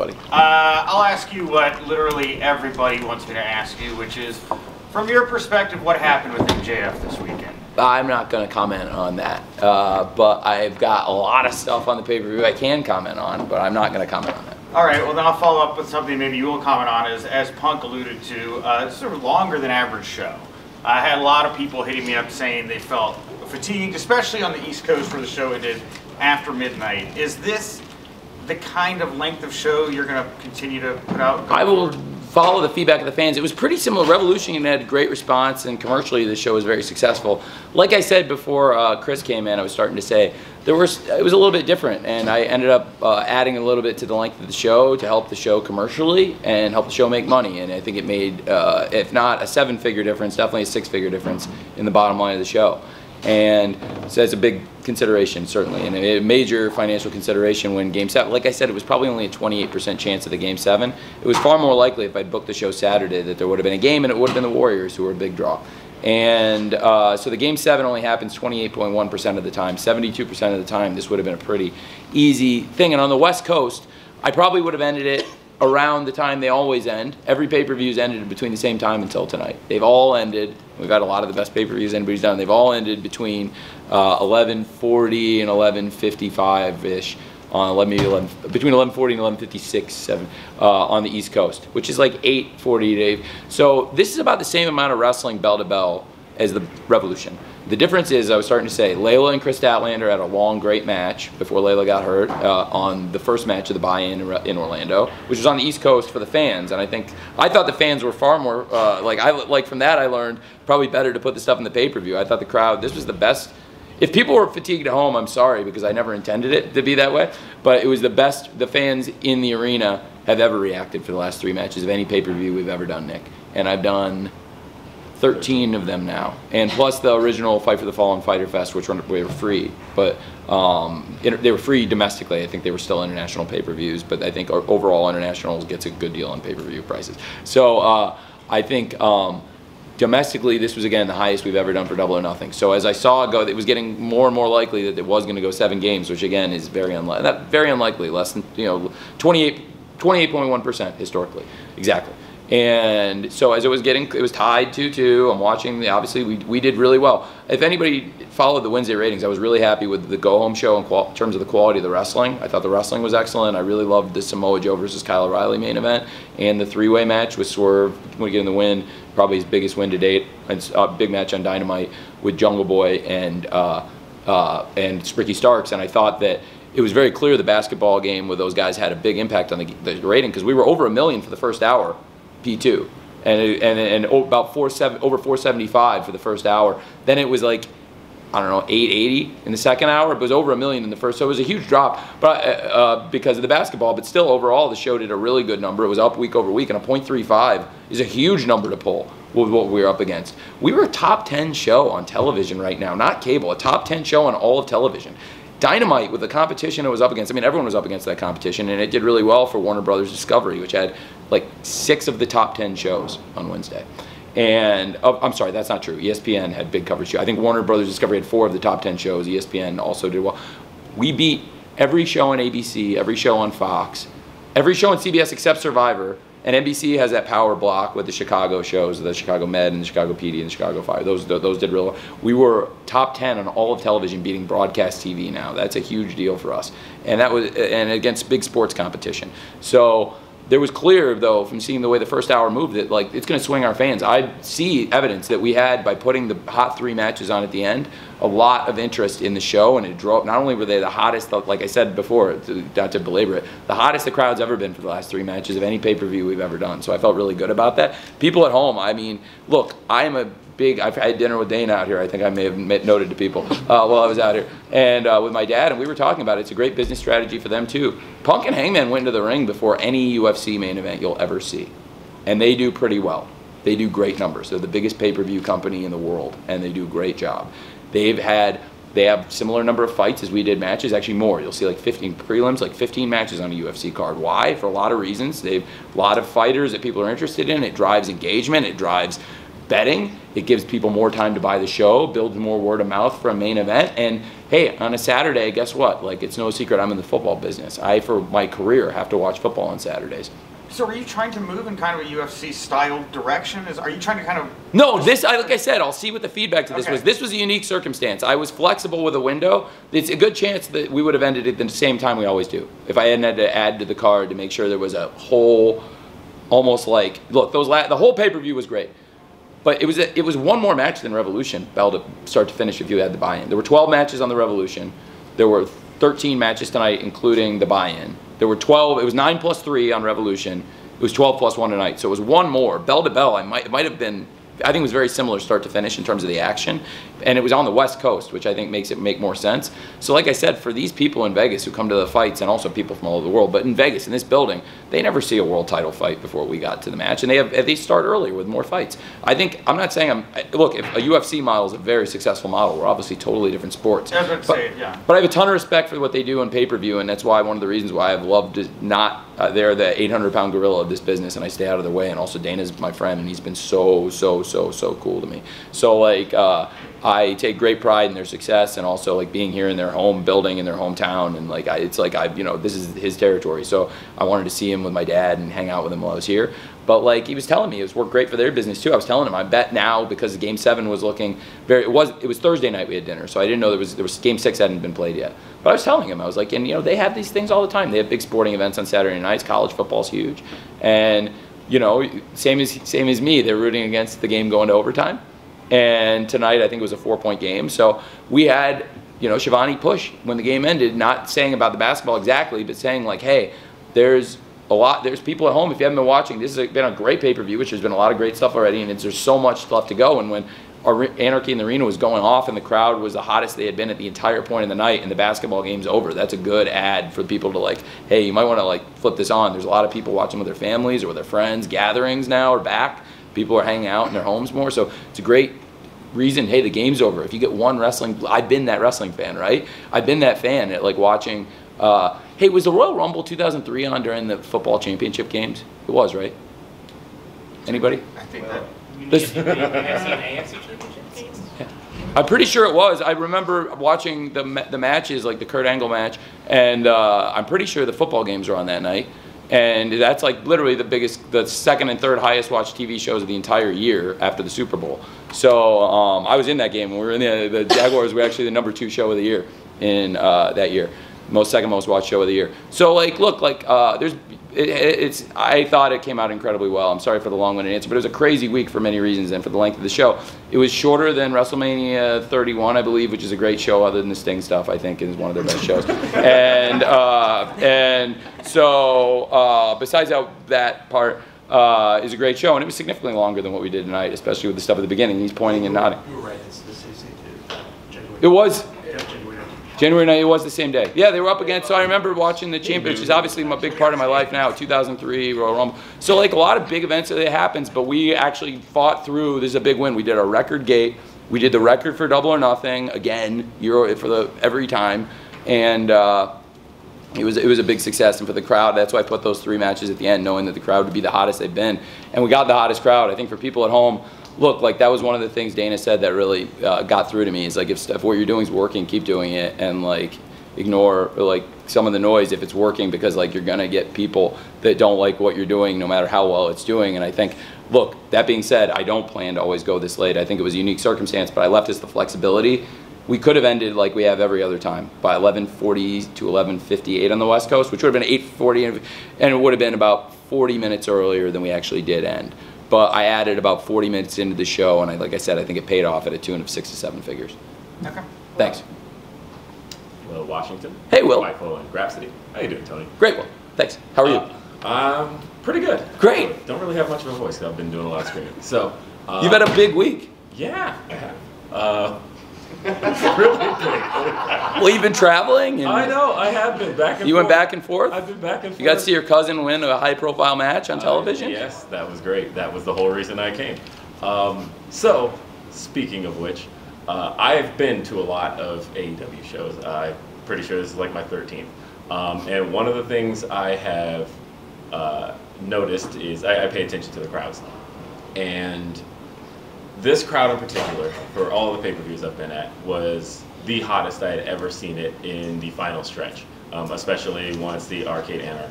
buddy? I'll ask you what literally everybody wants me to ask you, which is, from your perspective, what happened with MJF this weekend? I'm not going to comment on that, but I've got a lot of stuff on the pay-per-view I can comment on, but I'm not going to comment on it. All right, well, then I'll follow up with something maybe you will comment on. As Punk alluded to, this is a longer than average show. I had a lot of people hitting me up saying they felt fatigued, especially on the East Coast where the show ended after midnight. Is this the kind of length of show you're going to continue to put out? I will follow the feedback of the fans. It was pretty similar. Revolution had a great response, and commercially the show was very successful. Like I said before Chris came in, I was starting to say, it was a little bit different, and I ended up adding a little bit to the length of the show to help the show commercially and help the show make money. And I think it made, if not a seven-figure difference, definitely a six-figure difference in the bottom line of the show. And so that's a big consideration, certainly, and a major financial consideration when Game 7, like I said, it was probably only a 28% chance of the Game 7. It was far more likely if I'd booked the show Saturday that there would have been a game, and it would have been the Warriors who were a big draw. And so the Game 7 only happens 28.1% of the time. 72% of the time, this would have been a pretty easy thing. And on the West Coast, I probably would have ended it around the time they always end. Every pay-per-view's ended between the same time until tonight. They've all ended. We've had a lot of the best pay-per-views anybody's done. They've all ended between 11:40 and 11:55-ish, between 11:40 and 11:56 on the East Coast, which is like 8:40 to 8. So this is about the same amount of wrestling bell-to-bell as the Revolution. The difference is, I was starting to say, Layla and Chris Statlander had a long, great match before Layla got hurt on the first match of the buy-in in Orlando, which was on the East Coast for the fans. And I thought the fans were far more, from that I learned, probably better to put the stuff in the pay-per-view. I thought the crowd, this was the best. If people were fatigued at home, I'm sorry, because I never intended it to be that way. But it was the best the fans in the arena have ever reacted for the last three matches of any pay-per-view we've ever done, Nick. And I've done 13 of them now, and plus the original Fight for the Fallen Fighter Fest, which were free, but they were free domestically. I think they were still international pay-per-views, but I think overall international gets a good deal on pay-per-view prices. So I think domestically this was, again, the highest we've ever done for Double or Nothing. So as I saw it go, it was getting more and more likely that it was going to go seven games, which again is very unlikely, less than 28.1% historically, exactly. And so as it was tied 2-2, I'm watching, obviously we did really well. If anybody followed the Wednesday ratings, I was really happy with the go-home show in terms of the quality of the wrestling. I thought the wrestling was excellent. I really loved the Samoa Joe versus Kyle O'Reilly main event and the three-way match with Swerve getting the win, probably his biggest win to date. It's a big match on Dynamite with Jungle Boy and Ricky Starks, and I thought that it was very clear the basketball game with those guys had a big impact on the rating, because we were over 1 million for the first hour. P2 and about over 475 for the first hour. Then it was like, I don't know, 880 in the second hour. It was over 1 million in the first, so it was a huge drop, but because of the basketball. But still, overall, the show did a really good number. It was up week over week, and a 0.35 is a huge number to pull with what we were up against. We were a top 10 show on television right now, not cable, a top 10 show on all of television. Dynamite, with the competition it was up against, I mean, everyone was up against that competition, and it did really well for Warner Bros Discovery, which had like 6 of the top 10 shows on Wednesday. And, oh, I'm sorry, that's not true. ESPN had big coverage too. I think Warner Bros Discovery had 4 of the top 10 shows. ESPN also did well. We beat every show on ABC, every show on Fox, every show on CBS except Survivor. And NBC has that power block with the Chicago shows, the Chicago Med and the Chicago PD and the Chicago Fire. Those did real well. We were top 10 on all of television, beating broadcast TV now. That's a huge deal for us. And that was, and against big sports competition. So there was clear, though, from seeing the way the first hour moved, that like it's going to swing our fans. I see evidence that we had, by putting the hot three matches on at the end, a lot of interest in the show, and it drove. Not only were they the hottest, like I said before, not to belabor it, the hottest the crowd's ever been for the last three matches of any pay-per-view we've ever done. So I felt really good about that. People at home, I mean, look, I've had dinner with Dana out here. I think I may have noted to people while I was out here, and with my dad, and we were talking about it. It's a great business strategy for them too. Punk and Hangman went into the ring before any UFC main event you'll ever see, and they do pretty well. They do great numbers. They're the biggest pay-per-view company in the world, and they do a great job. They have similar number of fights as we did matches, actually more. You'll see like 15 prelims, like 15 matches on a UFC card. Why? For a lot of reasons. They have a lot of fighters that people are interested in. It drives engagement. It drives betting. It gives people more time to buy the show, builds more word of mouth for a main event, and hey, on a Saturday, guess what? Like, it's no secret I'm in the football business. I, for my career, have to watch football on Saturdays. So are you trying to move in kind of a UFC-style direction? Are you trying to kind of... No, this, like I said, I'll see what the feedback to this was. This was a unique circumstance. I was flexible with a window. It's a good chance that we would have ended at the same time we always do, if I hadn't had to add to the card to make sure there was a whole, almost like, look, those the whole pay-per-view was great. But it was one more match than Revolution, bell to start to finish if you had the buy-in. There were 12 matches on the Revolution. There were 13 matches tonight, including the buy-in. There were 12, it was 9+3 on Revolution. It was 12+1 tonight, so it was one more. Bell to bell, it might have been, I think it was very similar start to finish in terms of the action. And it was on the West Coast, which I think makes it make more sense. So like I said, for these people in Vegas who come to the fights, and also people from all over the world, but in Vegas, in this building, they never see a world title fight before we got to the match. And they start earlier with more fights. I think, I'm not saying look, if a UFC model is a very successful model. We're obviously totally different sports. That's what I'm saying, yeah. But I have a ton of respect for what they do in pay-per-view, and that's why one of the reasons why I've loved is not, they're the 800-pound gorilla of this business, and I stay out of their way. And also Dana's my friend, and he's been so cool to me. So like, I take great pride in their success, and also like being here in their home building, in their hometown, and like it's like you know, this is his territory. So I wanted to see him with my dad and hang out with him while I was here. But like he was telling me, it's worked great for their business too. I was telling him I bet now, because Game 7 was looking very. It was Thursday night we had dinner, so I didn't know there was Game 6 hadn't been played yet. But I was telling him, I was like, and you know, they have these things all the time. They have big sporting events on Saturday nights. College football's huge, and you know, same as me, they're rooting against the game going to overtime. And tonight, I think it was a 4-point game. So we had, you know, Shivani push when the game ended, not saying about the basketball exactly, but saying like, hey, there's people at home. If you haven't been watching, this has been a great pay-per-view, which there's been a lot of great stuff already, and there's so much left to go. And when our Anarchy in the Arena was going off and the crowd was the hottest they had been at the entire point of the night and the basketball game's over, that's a good ad for people to like, hey, you might want to like flip this on. There's a lot of people watching with their families or with their friends. Gatherings now are back. People are hanging out in their homes more, so it's a great reason. Hey, the game's over. If you get one wrestling, I've been that wrestling fan, right? I've been that fan at like watching. Hey, was the Royal Rumble 2003 on during the football championship games? It was, right? Anybody? I think that. I'm pretty sure it was. I remember watching the matches, like the Kurt Angle match, and I'm pretty sure the football games were on that night. And that's like literally the second and third highest watched TV shows of the entire year after the Super Bowl. So I was in that game. We were in the Jaguars. We were actually the #2 show of the year in that year, second most watched show of the year. So like, look, like I thought it came out incredibly well. I'm sorry for the long-winded answer, but it was a crazy week for many reasons and for the length of the show. It was shorter than WrestleMania 31, I believe, which is a great show other than the Sting stuff. I think is one of their best shows. So besides that part is a great show, and it was significantly longer than what we did tonight, especially with the stuff at the beginning. He's pointing and nodding. You were right. It's the same day. January. It was. Yeah. January 9th, it was the same day. Yeah, they were up against, so I remember watching the championship, which is obviously a big part of my life now, 2003, Royal Rumble. So like a lot of big events that happens, but we actually fought through, this is a big win. We did our record gate. We did the record for Double or Nothing, again, every time. And It was a big success, and for the crowd, that's why I put those three matches at the end, knowing that the crowd would be the hottest they've been. And we got the hottest crowd. I think for people at home, look, like that was one of the things Dana said that really got through to me. Is like, if what you're doing is working, keep doing it, and like ignore like some of the noise if it's working, because like you're gonna get people that don't like what you're doing no matter how well it's doing. And I think, look, that being said, I don't plan to always go this late. I think it was a unique circumstance, but I left us the flexibility. We could have ended like we have every other time, by 11:40 to 11:58 on the West Coast, which would have been 8:40, and it would have been about 40 minutes earlier than we actually did end. But I added about 40 minutes into the show, and like I said, I think it paid off at a tune of 6 to 7 figures. Okay. Thanks. Will Washington. Hey, Will. Michael and Grapsity. How you doing, Tony? Great, Will. Thanks. How are you? Pretty good. Great. I don't really have much of a voice, because I've been doing a lot of screaming. So, you've had a big week. Yeah, I have. Really big. Well, you've been traveling. And I know. I have been back and forth. You went back and forth? I've been back and forth. You got to see your cousin win a high-profile match on television? Yes, that was great. That was the whole reason I came. So, speaking of which, I've been to a lot of AEW shows. I'm pretty sure this is like my 13th. And one of the things I have noticed is I pay attention to the crowds. And this crowd in particular, for all the pay-per-views I've been at, was the hottest I had ever seen it in the final stretch. Especially once the arena.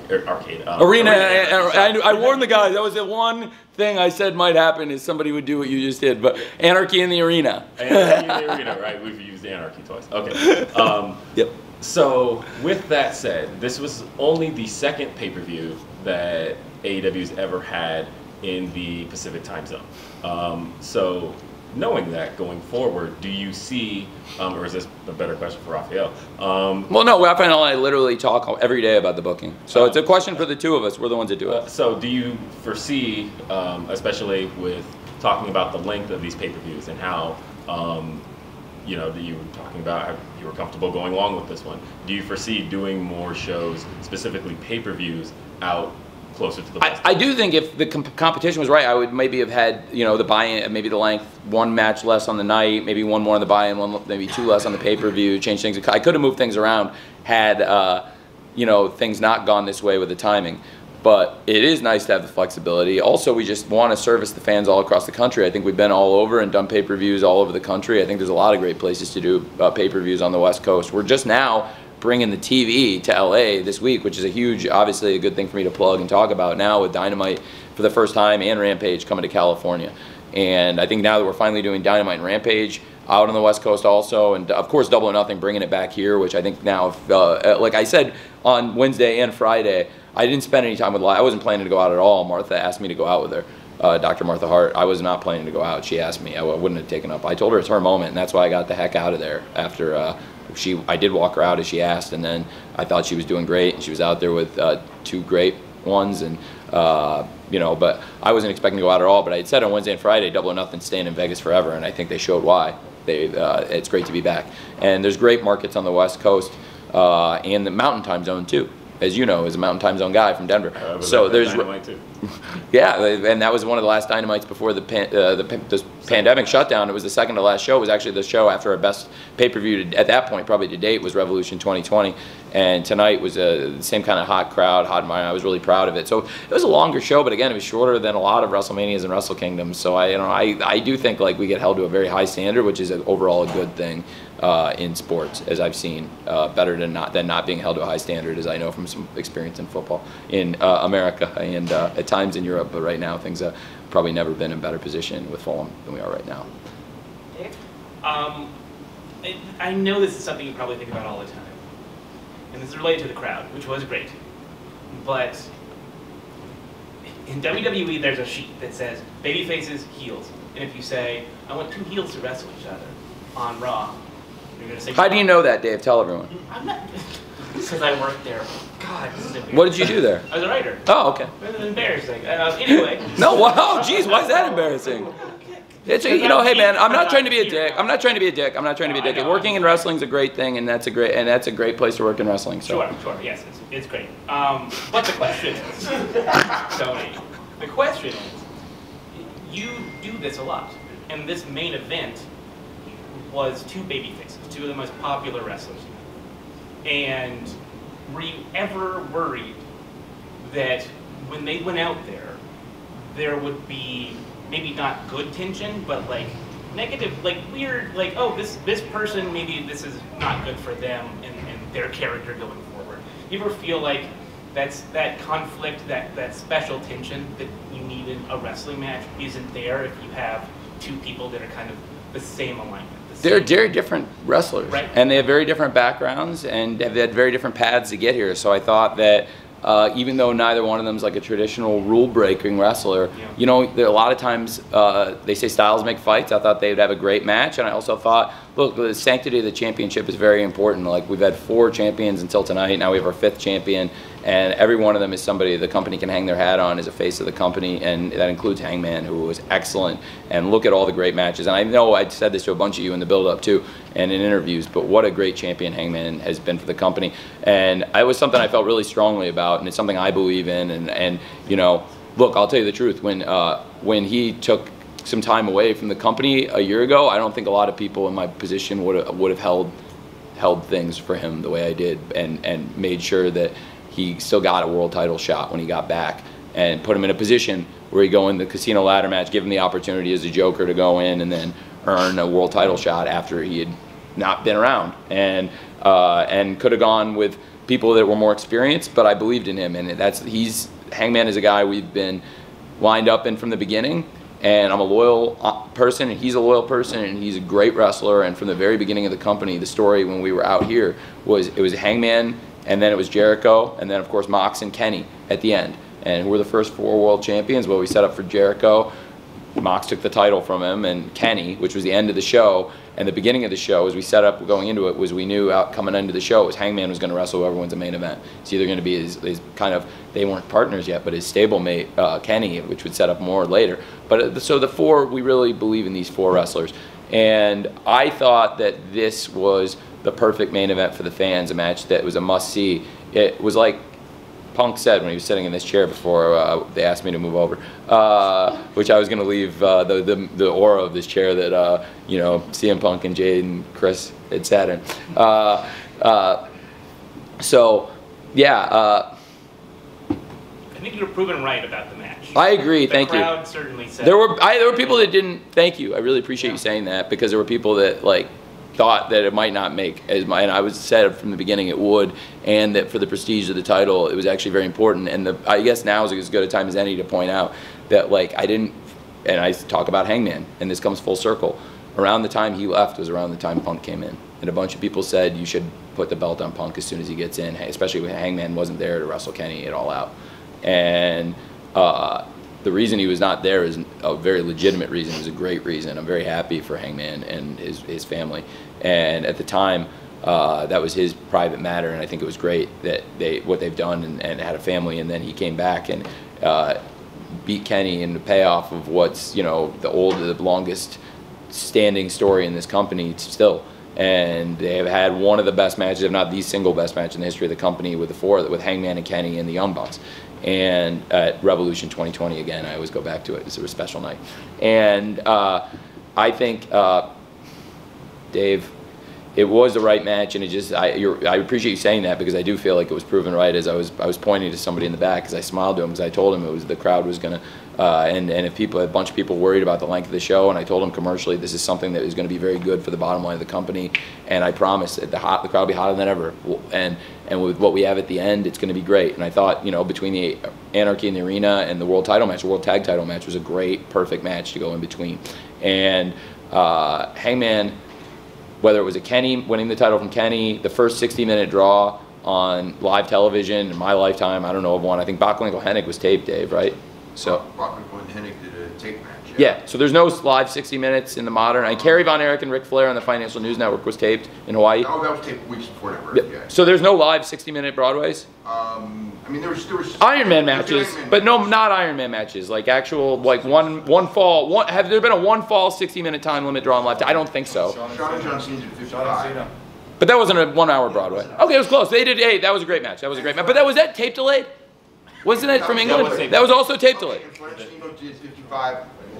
I warned the guys. That was the one thing I said might happen is somebody would do what you just did. But anarchy in the arena. Anarchy in the arena, right? We've used anarchy twice. Okay. Yep. So with that said, this was only the second pay-per-view that AEW's ever had in the Pacific time zone. So knowing that going forward, do you see, or is this a better question for Raphael? Well, no, Raphael and I literally talk every day about the booking. So it's a question for the two of us. We're the ones that do it. So do you foresee, especially with talking about the length of these pay-per-views and how, you know, that you were talking about how you were comfortable going along with this one, do you foresee doing more shows, specifically pay-per-views, out closer to the West? I do think if the competition was right, I would maybe have had, you know, the buy-in, maybe the length, one match less on the night, maybe one more on the buy-in, one, maybe two less on the pay-per-view, change things. I could have moved things around had, you know, things not gone this way with the timing. But it is nice to have the flexibility. Also, we just want to service the fans all across the country. I think we've been all over and done pay-per-views all over the country. I think there's a lot of great places to do pay-per-views on the West Coast. We're just now bringing the TV to LA this week, which is a huge, obviously a good thing for me to plug and talk about now with Dynamite for the first time and Rampage coming to California. And I think now that we're finally doing Dynamite and Rampage out on the West Coast also, and of course Double or Nothing bringing it back here, which I think now, like I said on Wednesday and Friday, I didn't spend any time with Lyle. I wasn't planning to go out at all. Martha asked me to go out with her, Dr. Martha Hart. I was not planning to go out. She asked me. I wouldn't have taken up. I told her it's her moment, and that's why I got the heck out of there after I did walk her out as she asked, and then I thought she was doing great, and she was out there with two great ones, and you know, but I wasn't expecting to go out at all. But I had said on Wednesday and Friday, Double or Nothing staying in Vegas forever, and I think they showed why. They it's great to be back, and there's great markets on the West Coast and the Mountain Time Zone too. As you know, is a Mountain Time Zone guy from Denver. So there's Dynamite too. Yeah, and that was one of the last Dynamites before the pandemic shutdown. It was the second to last show. It was actually the show after our best pay-per-view at that point, probably to date, was Revolution 2020. And tonight was the same kind of hot crowd, hot environment. I was really proud of it. So it was a longer show, but again, it was shorter than a lot of WrestleManias and Wrestle Kingdoms. So I, you know, I do think like we get held to a very high standard, which is overall a good thing in sports, as I've seen, better than not being held to a high standard, as I know from some experience in football in America and at times in Europe. But right now, things have probably never been in better position with Fulham than we are right now. Dave? I know this is something you probably think about all the time. And this is related to the crowd, which was great. But in WWE, there's a sheet that says baby faces, heels. And if you say, I want two heels to wrestle each other on Raw, you're going to say... How do you know that, Dave? Tell everyone. I'm not... Because I worked there. God, this is embarrassing. What did you do there? I was a writer. Oh, okay. It was embarrassing. Anyway. No, wow, geez, why is that embarrassing? It's a, you know, hey man, I'm not trying to be a dick. I'm not trying to be a dick. I'm not trying to be a dick. Working in wrestling is a great thing, and that's a great place to work in wrestling. So. Sure, sure, yes, it's great. But the question is, Tony, the question is, you do this a lot, and this main event was two babyfaces, two of the most popular wrestlers. And were you ever worried that when they went out there, there would be maybe not good tension, but like negative, like weird, like, oh, this person, maybe this is not good for them and their character going forward? You ever feel like that's that conflict, that special tension that you need in a wrestling match isn't there if you have two people that are kind of the same alignment? They're very different wrestlers, right, and they have very different backgrounds and have had very different paths to get here. So I thought that even though neither one of them is like a traditional rule-breaking wrestler, yeah, you know, there, a lot of times they say styles make fights. I thought they would have a great match, and I also thought, look, the sanctity of the championship is very important. Like, we've had four champions until tonight, now we have our fifth champion, and every one of them is somebody the company can hang their hat on as a face of the company, and that includes Hangman, who was excellent. And look at all the great matches. And I know I said this to a bunch of you in the build-up too, and in interviews, but what a great champion Hangman has been for the company. And it was something I felt really strongly about, and it's something I believe in. And you know, look, I'll tell you the truth. When he took some time away from the company a year ago, I don't think a lot of people in my position would have held things for him the way I did, and made sure that he still got a world title shot when he got back, and put him in a position where he go in the casino ladder match, give him the opportunity as a joker to go in and then earn a world title shot after he had not been around, and could have gone with people that were more experienced, but I believed in him, and that's, Hangman is a guy we've been lined up in from the beginning, and I'm a loyal person, and he's a loyal person, and he's a great wrestler, and from the very beginning of the company, the story when we were out here was, it was Hangman, and then it was Jericho, and then of course Mox and Kenny at the end, and who were the first four world champions. Well, we set up for Jericho, Mox took the title from him, and Kenny, which was the end of the show. And the beginning of the show, as we set up going into it, was we knew out coming into the show was Hangman was going to wrestle whoever wins the main event. It's either going to be his kind of, they weren't partners yet, but his stablemate Kenny, which would set up more later. But so the four, we really believe in these four wrestlers. And I thought that this was the perfect main event for the fans, a match that was a must-see. It was like Punk said when he was sitting in this chair before they asked me to move over, which I was going to leave the aura of this chair that you know, CM Punk and Jade and Chris had sat in. So, yeah. I think you were proven right about the match. I agree. Thank you. The crowd certainly said. There were people that didn't. Thank you. I really appreciate you saying that, because there were people that thought that it might not make as much, and I was said from the beginning it would, and that for the prestige of the title, it was actually very important. And I guess now is as good a time as any to point out that I didn't, and I talk about Hangman, and this comes full circle. Around the time he left was around the time Punk came in, and a bunch of people said you should put the belt on Punk as soon as he gets in, especially when Hangman wasn't there to wrestle Kenny at All Out. And the reason he was not there is a very legitimate reason. It was a great reason. I'm very happy for Hangman and his family. And at the time, that was his private matter, and I think it was great that what they've done, and had a family. And then he came back and beat Kenny in the payoff of what's, you know, the longest standing story in this company still. And they have had one of the best matches, if not the single best match in the history of the company, with the four, with Hangman and Kenny and the Young Bucks. And at Revolution 2020, again, I always go back to it, it's a special night. And I think, Dave, it was the right match, and it just, I appreciate you saying that, because I do feel like it was proven right. As I was pointing to somebody in the back, because I smiled to him, because I told him it was, the crowd was gonna, and if people, a bunch of people worried about the length of the show, and I told him commercially, this is something that is gonna be very good for the bottom line of the company, and I promise that the crowd will be hotter than ever, and with what we have at the end, it's gonna be great. And I thought, you know, between the Anarchy in the Arena and the world title match, the world tag title match was a great, perfect match to go in between. And Hangman, whether it was a Kenny winning the title from Kenny, the first 60-minute draw on live television in my lifetime, I don't know of one. I think Bocklink Hennig was taped, Dave, right? So Bocklink Hennig did a tape match. Yeah, so there's no live 60 minutes in the modern. And Kerry Von Erich and Ric Flair on the Financial News Network was taped in Hawaii. Oh, that was taped weeks before that. Right? Yeah. So there's no live 60-minute Broadways? I mean, there was Iron Man matches, but no, not Iron Man matches. Like actual, like one fall, have there been a one fall 60-minute time limit drawn left? I don't think so. Shawn Johnson's at 55. But that wasn't a 1 hour Broadway. Okay, it was close. They did, hey, that was a great match. That was a great match. But that was that tape delayed? Wasn't it from England? That was also tape delayed.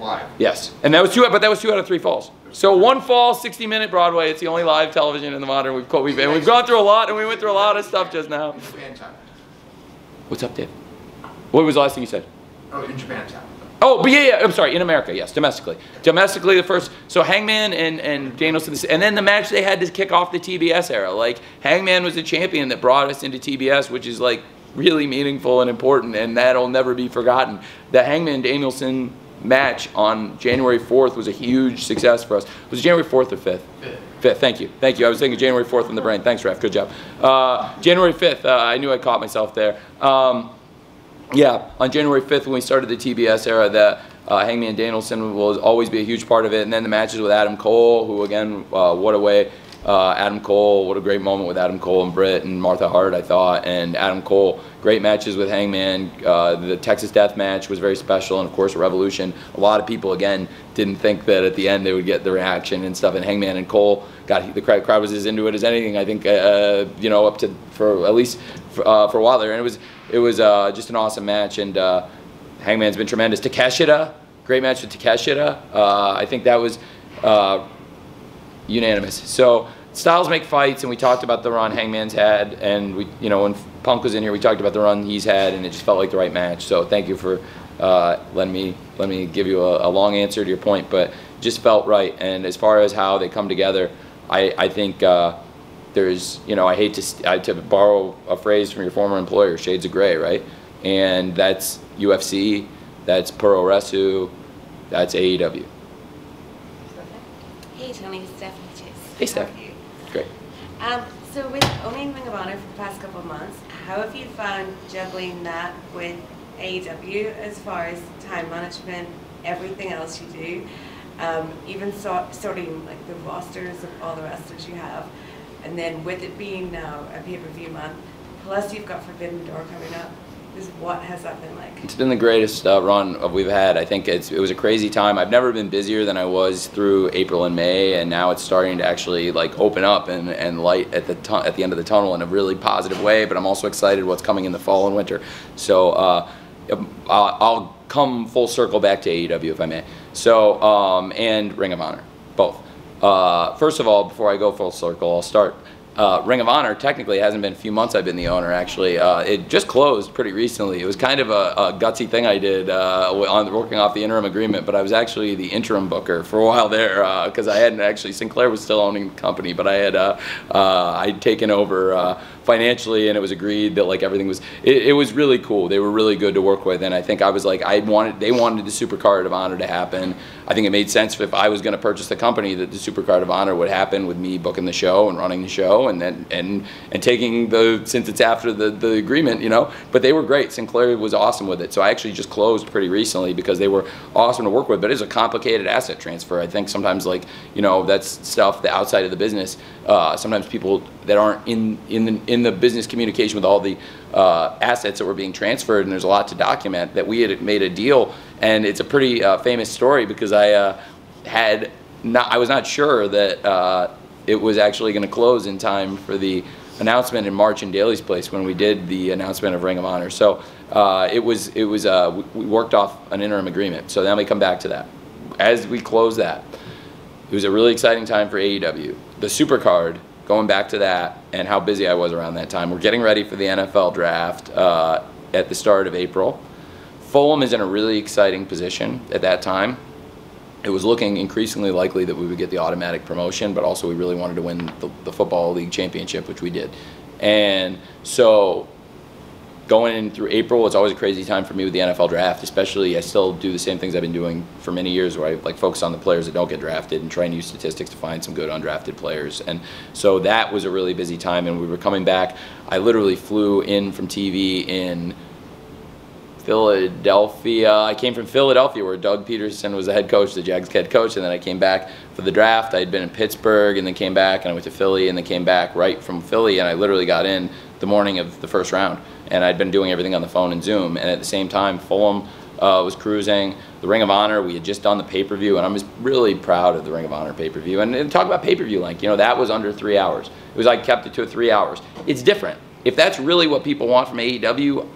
Live. Yes, and that was two out of three falls. So one fall, 60-minute Broadway. It's the only live television in the modern. We've gone through a lot, and we went through a lot of stuff just now. In Japan time. What's up, Dave? What was the last thing you said? Oh, in Japan time. Oh, but yeah, I'm sorry. In America, yes, domestically. Domestically, the first. So Hangman and Danielson, and then the match they had to kick off the TBS era. Like Hangman was the champion that brought us into TBS, which is like really meaningful and important, and that'll never be forgotten. The Hangman Danielson match on January 4th was a huge success for us. Was it January 4th or 5th? 5th. 5th, thank you. Thank you. I was thinking January 4th in the brain. Thanks, Raf. Good job. January 5th, I knew I caught myself there. Yeah, on January 5th when we started the TBS era, the Hangman Danielson will always be a huge part of it. And then the matches with Adam Cole, who again, what a way. Adam Cole, what a great moment with Adam Cole and Britt and Martha Hart, I thought, and Adam Cole, great matches with Hangman. The Texas Death Match was very special, and of course Revolution. A lot of people, again, didn't think that at the end they would get the reaction and stuff, and Hangman and Cole, the crowd was as into it as anything, I think, you know, up to, for at least for a while there, and it was just an awesome match, and Hangman's been tremendous. Takeshita, great match with Takeshita. I think that was unanimous. So styles make fights, and we talked about the run Hangman's had, and we, you know, when Punk was in here, we talked about the run he's had, and it just felt like the right match. So thank you for letting me give you a long answer to your point, but just felt right. And as far as how they come together, I think there's, you know, I hate to borrow a phrase from your former employer, shades of gray, right? And that's UFC, that's Pro Wrestle, that's AEW. Hey Tony, it's Stephanie Chase. Hey Steph. Great. So with only in Ring of Honor for the past couple of months, how have you found juggling that with AEW as far as time management, everything else you do, even sorting like the rosters of all the wrestlers you have, and then with it being now a pay-per-view month, plus you've got Forbidden Door coming up, what has that been like? It's been the greatest run we've had. I think it was a crazy time. I've never been busier than I was through April and May, and now it's starting to actually like open up and light at the end of the tunnel in a really positive way, but I'm also excited what's coming in the fall and winter. So I'll come full circle back to AEW if I may. So, and Ring of Honor, both. First of all, before I go full circle, I'll start. Ring of Honor technically hasn't been a few months I've been the owner, actually. It just closed pretty recently. It was kind of a gutsy thing I did working off the interim agreement, but I was actually the interim booker for a while there because I hadn't actually, Sinclair was still owning the company, but I had I'd taken over financially, and it was agreed that like everything was, it was really cool. They were really good to work with, and I think I was like, they wanted the Supercard of Honor to happen. I think it made sense if I was going to purchase the company that the Supercard of Honor would happen with me booking the show and running the show and taking the, since it's after the agreement, you know. But they were great. Sinclair was awesome with it. So I actually just closed pretty recently because they were awesome to work with, but it's a complicated asset transfer. I think sometimes, like, you know, that's stuff that outside of the business, sometimes people that aren't in the business communication with all the assets that were being transferred, and there's a lot to document, that we had made a deal. And it's a pretty famous story because I was not sure that it was actually going to close in time for the announcement in March in Daly's Place when we did the announcement of Ring of Honor. So we worked off an interim agreement. So then we come back to that. As we close that, it was a really exciting time for AEW. The Supercard, going back to that and how busy I was around that time. We're getting ready for the NFL draft at the start of April. Fulham is in a really exciting position at that time. It was looking increasingly likely that we would get the automatic promotion, but also we really wanted to win the Football League Championship, which we did. And so going in through April, it's always a crazy time for me with the NFL draft, especially I still do the same things I've been doing for many years where I like focus on the players that don't get drafted and try and use statistics to find some good undrafted players. And so that was a really busy time, and we were coming back. I literally flew in from TV in Philadelphia. I came from Philadelphia where Doug Peterson was the head coach, the Jags head coach, and then I came back for the draft. I'd been in Pittsburgh and then came back, and I went to Philly and then came back right from Philly, and I literally got in the morning of the first round, and I'd been doing everything on the phone and Zoom. And at the same time, Fulham was cruising. The Ring of Honor, we had just done the pay-per-view, and I'm just really proud of the Ring of Honor pay-per-view. And talk about pay-per-view length, you know, that was under 3 hours. It was like kept it to 3 hours. It's different. If that's really what people want from AEW,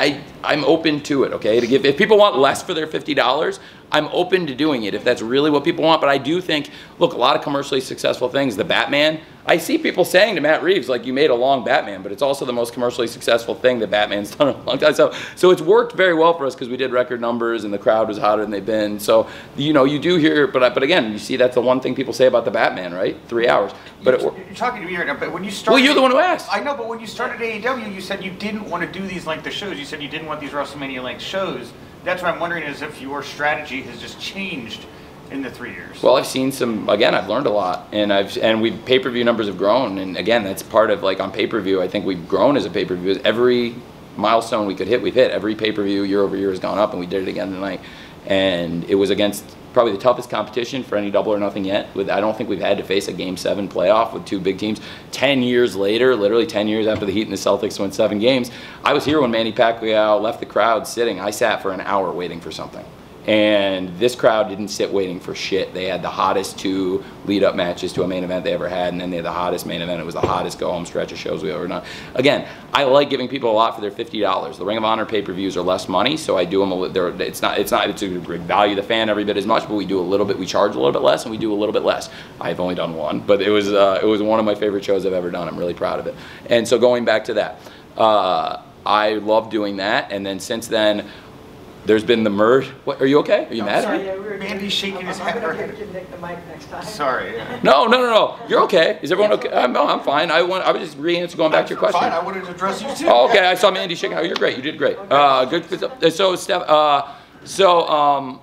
I'm open to it, okay? To give, if people want less for their $50, I'm open to doing it if that's really what people want. But I do think, look, a lot of commercially successful things. The Batman, I see people saying to Matt Reeves, like, you made a long Batman, but it's also the most commercially successful thing that Batman's done in a long time. So it's worked very well for us because we did record numbers and the crowd was hotter than they've been. So, you know, you do hear, but again, you see that's the one thing people say about the Batman, right? 3 hours. But you're talking to me right now, but when you started... Well, you're the one who asked. I know, but when you started AEW, you said you didn't want to do these length of shows. You said you didn't want these WrestleMania-length shows. That's what I'm wondering, is if your strategy has just changed in the 3 years. Well, I've seen some, again, I've learned a lot, and we've pay-per-view numbers have grown, and again, that's part of, like, on pay-per-view, I think we've grown as a pay-per-view. Every milestone we could hit, we've hit. Every pay-per-view year over year has gone up, and we did it again tonight. And it was against probably the toughest competition for any Double or Nothing yet. I don't think we've had to face a Game 7 playoff with two big teams. 10 years later, literally 10 years after the Heat and the Celtics won 7 games, I was here when Manny Pacquiao left the crowd sitting. I sat for an hour waiting for something. And this crowd didn't sit waiting for shit. They had the hottest 2 lead-up matches to a main event they ever had, and then they had the hottest main event. It was the hottest go-home stretch of shows we ever done. Again, I like giving people a lot for their $50. The Ring of Honor pay-per-views are less money, so I do them it's to value the fan every bit as much, but we do a little bit, we charge a little bit less, and we do a little bit less. I've only done one, but it was one of my favorite shows I've ever done. I'm really proud of it. And so going back to that, I love doing that, and then since then, There's been the merge. What, are you okay? Are you mad at me? Yeah, Mandy's shaking his head. I'm going to give Nick the mic next time. Sorry. Yeah. No. You're okay. Is everyone okay? No, I'm fine. I was just going back to your question. Fine. I wanted to address you too. Oh, okay. I saw Mandy shaking. Oh, you're great. You did great. Good. So, Steph, so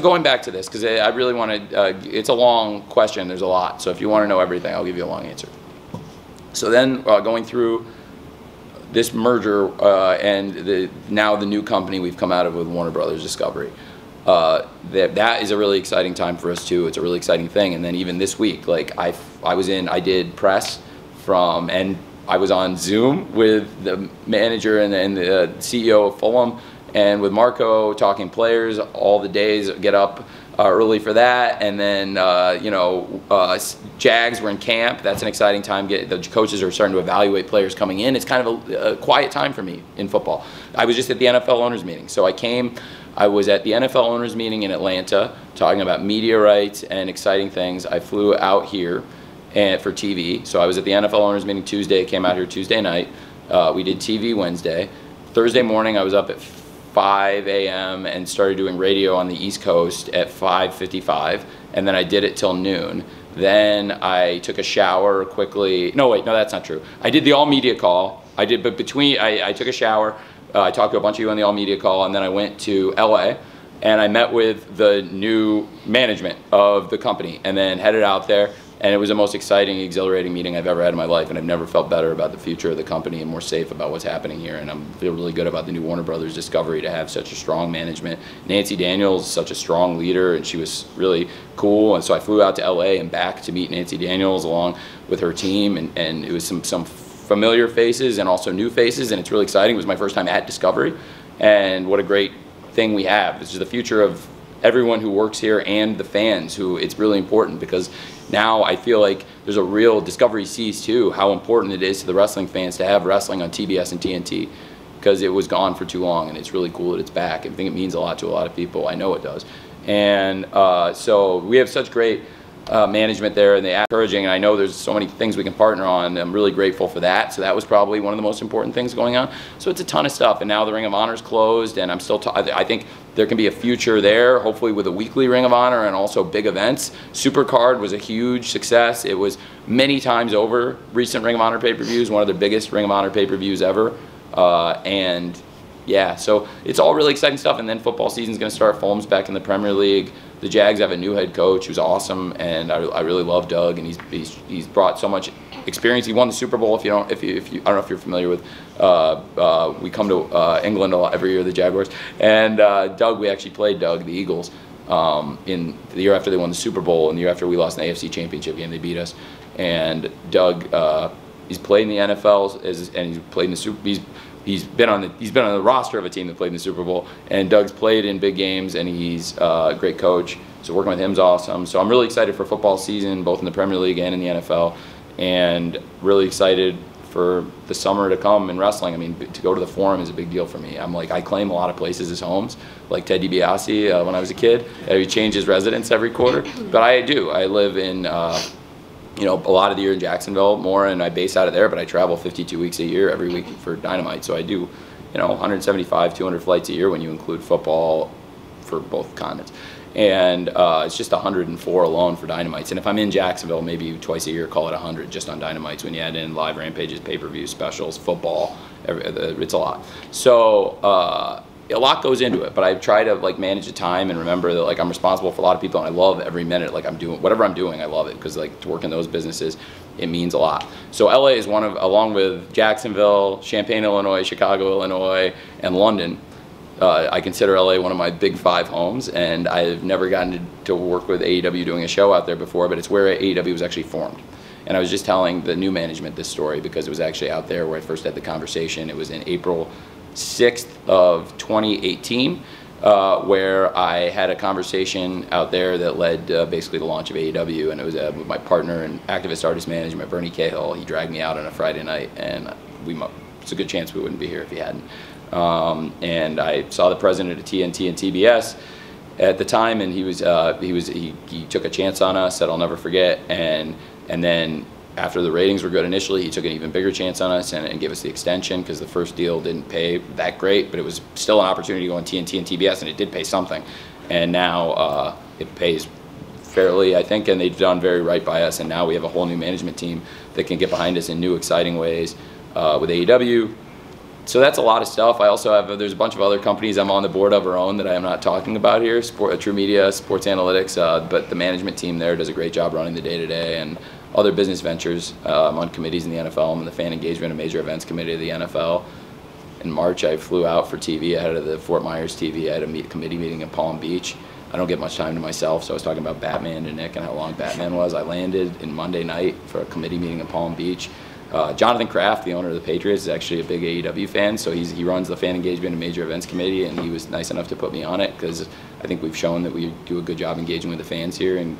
going back to this, because I really want to, it's a long question. There's a lot. So if you want to know everything, I'll give you a long answer. So then going through this merger and now the new company we've come out of with Warner Bros Discovery, that is a really exciting time for us too. It's a really exciting thing. And then even this week, like I did press from, and I was on Zoom with the manager and the CEO of Fulham and with Marco talking players all the days, get up early for that, and then Jags were in camp. That's an exciting time. The coaches are starting to evaluate players coming in. It's kind of a quiet time for me in football. I was just at the NFL owners meeting, so I was at the NFL owners meeting in Atlanta talking about media rights and exciting things. I flew out here and for TV, so I was at the NFL owners meeting Tuesday. Came out here Tuesday night. We did TV Wednesday. Thursday morning, I was up at 5 a.m. and started doing radio on the East Coast at 5:55, and then I did it till noon. Then I took a shower quickly. No, wait, no, that's not true. I did the all media call. I took a shower. I talked to a bunch of you on the all media call, and then I went to LA and I met with the new management of the company, and then headed out there. And it was the most exciting, exhilarating meeting I've ever had in my life, and I've never felt better about the future of the company and more safe about what's happening here. And I feel really good about the new Warner Bros Discovery to have such a strong management. Nancy Daniels is such a strong leader, and she was really cool. And so I flew out to LA and back to meet Nancy Daniels along with her team, and it was some familiar faces and also new faces, and it's really exciting. It was my first time at Discovery, and what a great thing we have. This is the future of everyone who works here and the fans, who it's really important, because now I feel like there's a real, Discovery sees too how important it is to the wrestling fans to have wrestling on TBS and TNT, because it was gone for too long, and it's really cool that it's back. I think it means a lot to a lot of people. I know it does. And so we have such great management there, and they're encouraging, and I know there's so many things we can partner on. I'm really grateful for that. So that was probably one of the most important things going on. So it's a ton of stuff, and now the Ring of Honor's closed, and I'm still I think there can be a future there, hopefully with a weekly Ring of Honor and also big events. Supercard was a huge success. It was many times over recent Ring of Honor pay-per-views, one of the biggest Ring of Honor pay-per-views ever, and yeah, so it's all really exciting stuff. And then football season's going to start. Fulham's back in the Premier League. The Jags have a new head coach who's awesome, and I really love Doug, and he's brought so much experience. He won the Super Bowl. I don't know if you're familiar with, we come to England a lot every year, the Jaguars, and Doug, we actually played Doug, the Eagles, in the year after they won the Super Bowl, and the year after we lost in the AFC Championship game, they beat us, and Doug, he's played in the NFL, and he's played in the he's been on the roster of a team that played in the Super Bowl, and Doug's played in big games, and he's a great coach. So working with him's awesome. So I'm really excited for football season, both in the Premier League and in the NFL, and really excited for the summer to come in wrestling. I mean, to go to the Forum is a big deal for me. I'm like, I claim a lot of places as homes, like Ted DiBiase when I was a kid. He changed his residence every quarter, but I do. I live in a lot of the year in Jacksonville more, and I base out of there, but I travel 52 weeks a year every week for Dynamite. So I do, 175, 200 flights a year when you include football for both continents. And it's just 104 alone for Dynamites. And if I'm in Jacksonville, maybe twice a year, call it 100 just on Dynamites when you add in live Rampages, pay-per-view, specials, football, it's a lot. So a lot goes into it, but I try to like manage the time and remember that like I'm responsible for a lot of people, and I love every minute. Like whatever I'm doing, I love it, because like to work in those businesses, it means a lot. So LA is one of, along with Jacksonville, Champaign, Illinois, Chicago, Illinois, and London. I consider LA one of my big five homes, and I've never gotten to work with AEW doing a show out there before, but it's where AEW was actually formed. And I was just telling the new management this story because it was actually out there where I first had the conversation. It was in April 6th of 2018 where I had a conversation out there that led basically the launch of AEW, and it was with my partner and activist artist management Bernie Cahill. He dragged me out on a Friday night, and it's a good chance we wouldn't be here if he hadn't. And I saw the president of TNT and TBS at the time, and he took a chance on us that I'll never forget, and then after the ratings were good initially, he took an even bigger chance on us and gave us the extension because the first deal didn't pay that great, but it was still an opportunity to go on TNT and TBS, and it did pay something. And now it pays fairly, I think, and they've done very right by us, and now we have a whole new management team that can get behind us in new, exciting ways with AEW. So that's a lot of stuff. I also have, there's a bunch of other companies I'm on the board of or own that I am not talking about here, True Media, Sports Analytics, but the management team there does a great job running the day-to-day and other business ventures. I'm on committees in the NFL. I'm on the Fan Engagement and Major Events Committee of the NFL. In March, I flew out for TV ahead of the Fort Myers TV. I had a committee meeting in Palm Beach. I don't get much time to myself, so I was talking about Batman to Nick and how long Batman was. I landed in Monday night for a committee meeting in Palm Beach. Jonathan Kraft, the owner of the Patriots, is actually a big AEW fan, so he runs the Fan Engagement and Major Events Committee, and he was nice enough to put me on it because I think we've shown that we do a good job engaging with the fans here and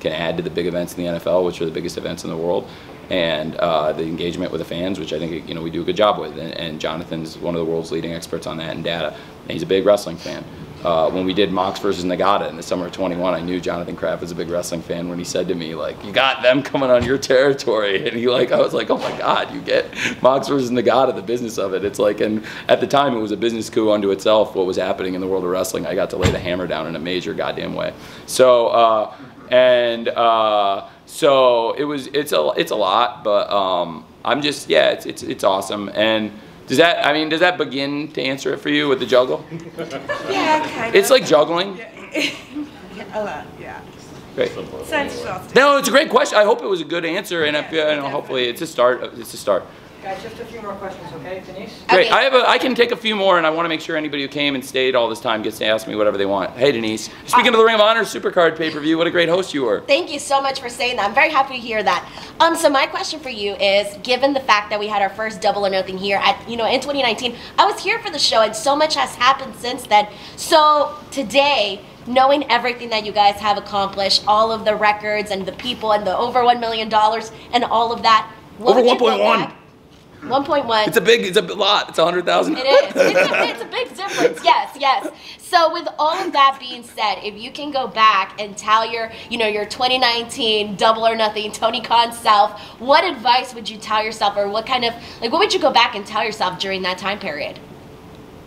can add to the big events in the NFL, which are the biggest events in the world, and the engagement with the fans, which I think, you know, we do a good job with, and Jonathan's one of the world's leading experts on that and data, and he's a big wrestling fan. When we did Mox versus Nagata in the summer of 21, I knew Jonathan Kraft was a big wrestling fan when he said to me, like, you got them coming on your territory. And he, like, I was like, oh my God, you get Mox versus Nagata, the business of it. It's like, and at the time it was a business coup unto itself, what was happening in the world of wrestling. I got to lay the hammer down in a major goddamn way. So, so it was, it's a lot, but I'm just, yeah, it's awesome. And does that, I mean, does that begin to answer it for you with the juggle? Yeah, kind of. It's like juggling? Yeah. A lot, yeah. Great. No, it's a great question. I hope it was a good answer, and yeah, you know, hopefully it's a start. It's a start. Guys, just a few more questions, okay, Denise? Great. Okay. I can take a few more, and I want to make sure anybody who came and stayed all this time gets to ask me whatever they want. Hey, Denise. Speaking of the Ring of Honor Supercard pay-per-view, what a great host you were. Thank you so much for saying that. I'm very happy to hear that. So my question for you is, given the fact that we had our first Double or Nothing here at, you know, in 2019, I was here for the show, and so much has happened since then. So today, knowing everything that you guys have accomplished, all of the records and the people and the over $1 million and all of that, what would you go back? 1.1. It's a lot. It's 100,000. It is. It's a big difference. Yes, yes. So with all of that being said, if you can go back and tell your, you know, your 2019 Double or Nothing Tony Khan self, what advice would you tell yourself, or what kind of, like, what would you go back and tell yourself during that time period?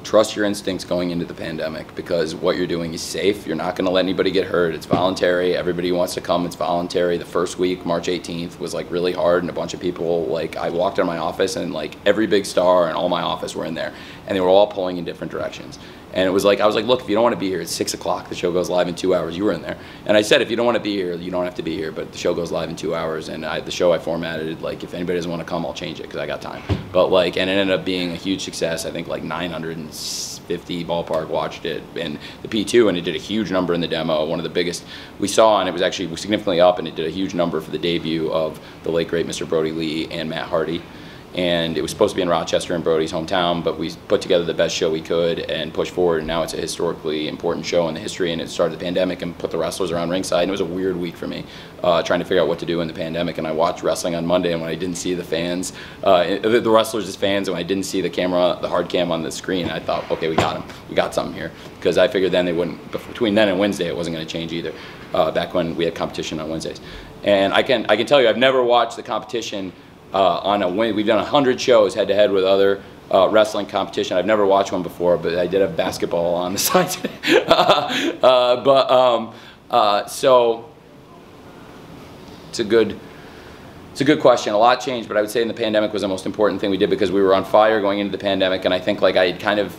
Trust your instincts going into the pandemic, because what you're doing is safe. You're not going to let anybody get hurt. It's voluntary. Everybody who wants to come, it's voluntary. The first week, March 18th, was like really hard, and a bunch of people, like, I walked out of my office and like every big star and all my office were in there, and they were all pulling in different directions. And it was like, I was like, look, if you don't want to be here, it's 6 o'clock. The show goes live in 2 hours. You were in there. And I said, if you don't want to be here, you don't have to be here, but the show goes live in 2 hours. And the show I formatted, like, if anybody doesn't want to come, I'll change it because I got time. But like, and it ended up being a huge success. I think like 950 ballpark watched it in the P2, and it did a huge number in the demo. One of the biggest we saw, and it was actually significantly up, and it did a huge number for the debut of the late, great Mr. Brody Lee and Matt Hardy. And it was supposed to be in Rochester and Brody's hometown, but we put together the best show we could and pushed forward, and now it's a historically important show in the history, and it started the pandemic and put the wrestlers around ringside, and it was a weird week for me, trying to figure out what to do in the pandemic. And I watched wrestling on Monday, and when I didn't see the fans, the wrestlers as fans, and when I didn't see the camera, the hard cam on the screen, I thought, okay, we got them. We got something here. Because I figured then they wouldn't, between then and Wednesday, it wasn't going to change either, back when we had competition on Wednesdays. And I can tell you, I've never watched the competition on a win. We've done 100 shows head-to-head with other wrestling competition. I've never watched one before, but I did have basketball on the side today. So it's a good question. A lot changed, but I would say in the pandemic was the most important thing we did, because we were on fire going into the pandemic, and I think like I had kind of,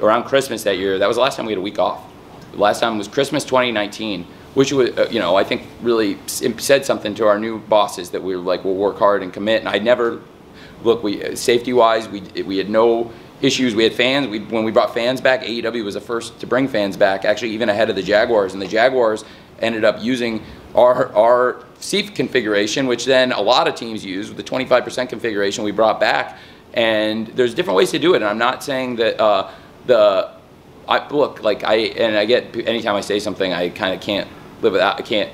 around Christmas that year, that was the last time we had a week off. The last time was Christmas 2019. Which was, you know, I think really said something to our new bosses that we were like, we'll work hard and commit. And I never, look, we safety-wise, we had no issues. We had fans. When we brought fans back, AEW was the first to bring fans back, actually even ahead of the Jaguars. And the Jaguars ended up using our seat configuration, which then a lot of teams use, with the 25% configuration we brought back. And there's different ways to do it. And I'm not saying that look, like I get, anytime I say something, I kind of can't live without, I can't,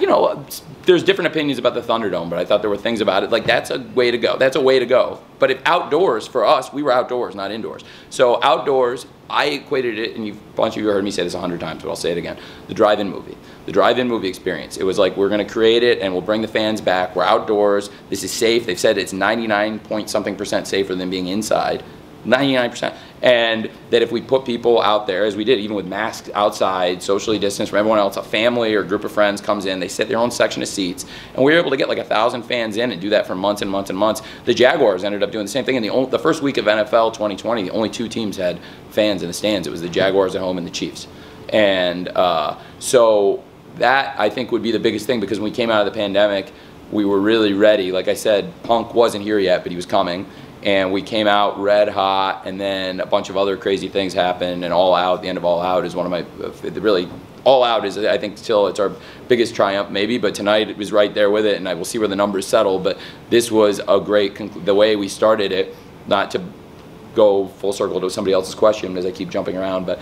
you know, there's different opinions about the Thunderdome, but I thought there were things about it. Like, that's a way to go. That's a way to go. But if outdoors, for us, we were outdoors, not indoors. So outdoors, I equated it, and a bunch of you heard me say this 100 times, but I'll say it again. The drive-in movie. The drive-in movie experience. It was like, we're going to create it, and we'll bring the fans back. We're outdoors. This is safe. They've said it's 99-point-something% safer than being inside. 99%. And that if we put people out there, as we did, even with masks outside, socially distanced from everyone else, a family or a group of friends comes in, they sit their own section of seats, and we were able to get like 1,000 fans in and do that for months and months and months. The Jaguars ended up doing the same thing. In the first week of NFL 2020, the only two teams had fans in the stands. It was the Jaguars at home and the Chiefs. And so that, I think, would be the biggest thing, because when we came out of the pandemic, we were really ready. Like I said, Punk wasn't here yet, but he was coming. And we came out red hot, and then a bunch of other crazy things happened, and All Out, the end of All Out is one of my, really, All Out is, I think, still it's our biggest triumph maybe, but tonight it was right there with it, and I will see where the numbers settle, but this was a great, the way we started it, not to go full circle to somebody else's question as I keep jumping around, but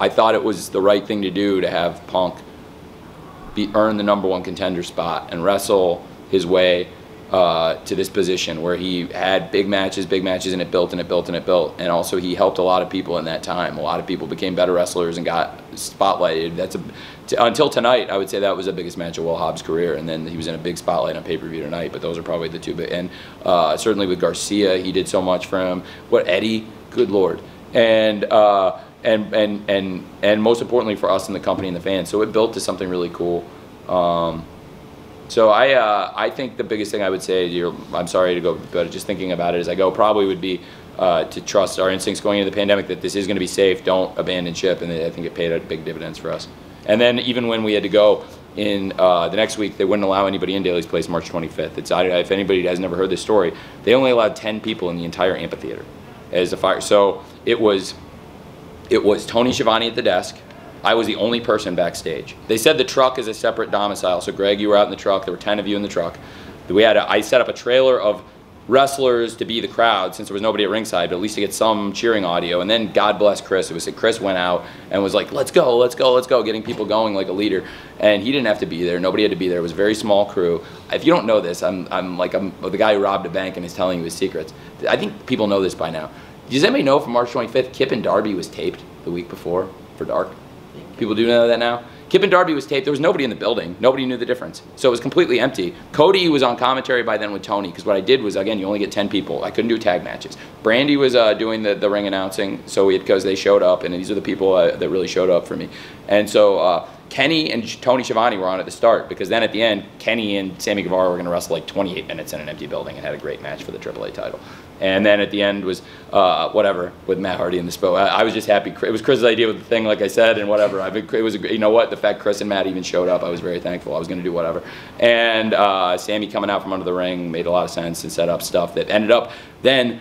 I thought it was the right thing to do to have Punk earn the #1 contender spot and wrestle his way to this position where he had big matches, and it built and it built and it built. And also he helped a lot of people in that time. A lot of people became better wrestlers and got spotlighted. That's until tonight, I would say that was the biggest match of Will Hobbs' career. And then he was in a big spotlight on pay-per-view tonight, but those are probably the two. And certainly with Garcia, he did so much for him. What, Eddie? Good Lord. And most importantly for us and the company and the fans. So it built to something really cool. So I think the biggest thing I would say, I'm sorry to go, but just thinking about it as I go, probably would be to trust our instincts going into the pandemic that this is going to be safe. Don't abandon ship, and I think it paid out big dividends for us. And then even when we had to go in the next week, they wouldn't allow anybody in Daly's Place March 25th. If anybody has never heard this story, they only allowed 10 people in the entire amphitheater as a fire. So it was Tony Schiavone at the desk. I was the only person backstage. They said the truck is a separate domicile. So Greg, you were out in the truck. There were 10 of you in the truck. I set up a trailer of wrestlers to be the crowd, since there was nobody at ringside, but at least to get some cheering audio. And then God bless Chris. It was that Chris went out and was like, let's go, let's go, let's go, getting people going like a leader. And he didn't have to be there. Nobody had to be there. It was a very small crew. If you don't know this, I'm the guy who robbed a bank and is telling you his secrets. I think people know this by now. Does anybody know from March 25th, Kip and Darby was taped the week before for Dark? People do know that now. Kip and Darby was taped. There was nobody in the building. Nobody knew the difference. So it was completely empty. Cody was on commentary by then with Tony, because what I did was, again, you only get 10 people. I couldn't do tag matches. Brandy was doing the ring announcing, because they showed up, and these are the people that really showed up for me. And so Kenny and Tony Schiavone were on at the start, because then at the end, Kenny and Sammy Guevara were going to wrestle like 28 minutes in an empty building and had a great match for the AAA title. And then at the end was whatever with Matt Hardy and the Spo. I was just happy. It was Chris's idea with the thing, like I said, and whatever. It was, you know what? The fact Chris and Matt even showed up, I was very thankful. I was going to do whatever. And Sammy coming out from under the ring made a lot of sense and set up stuff that ended up. Then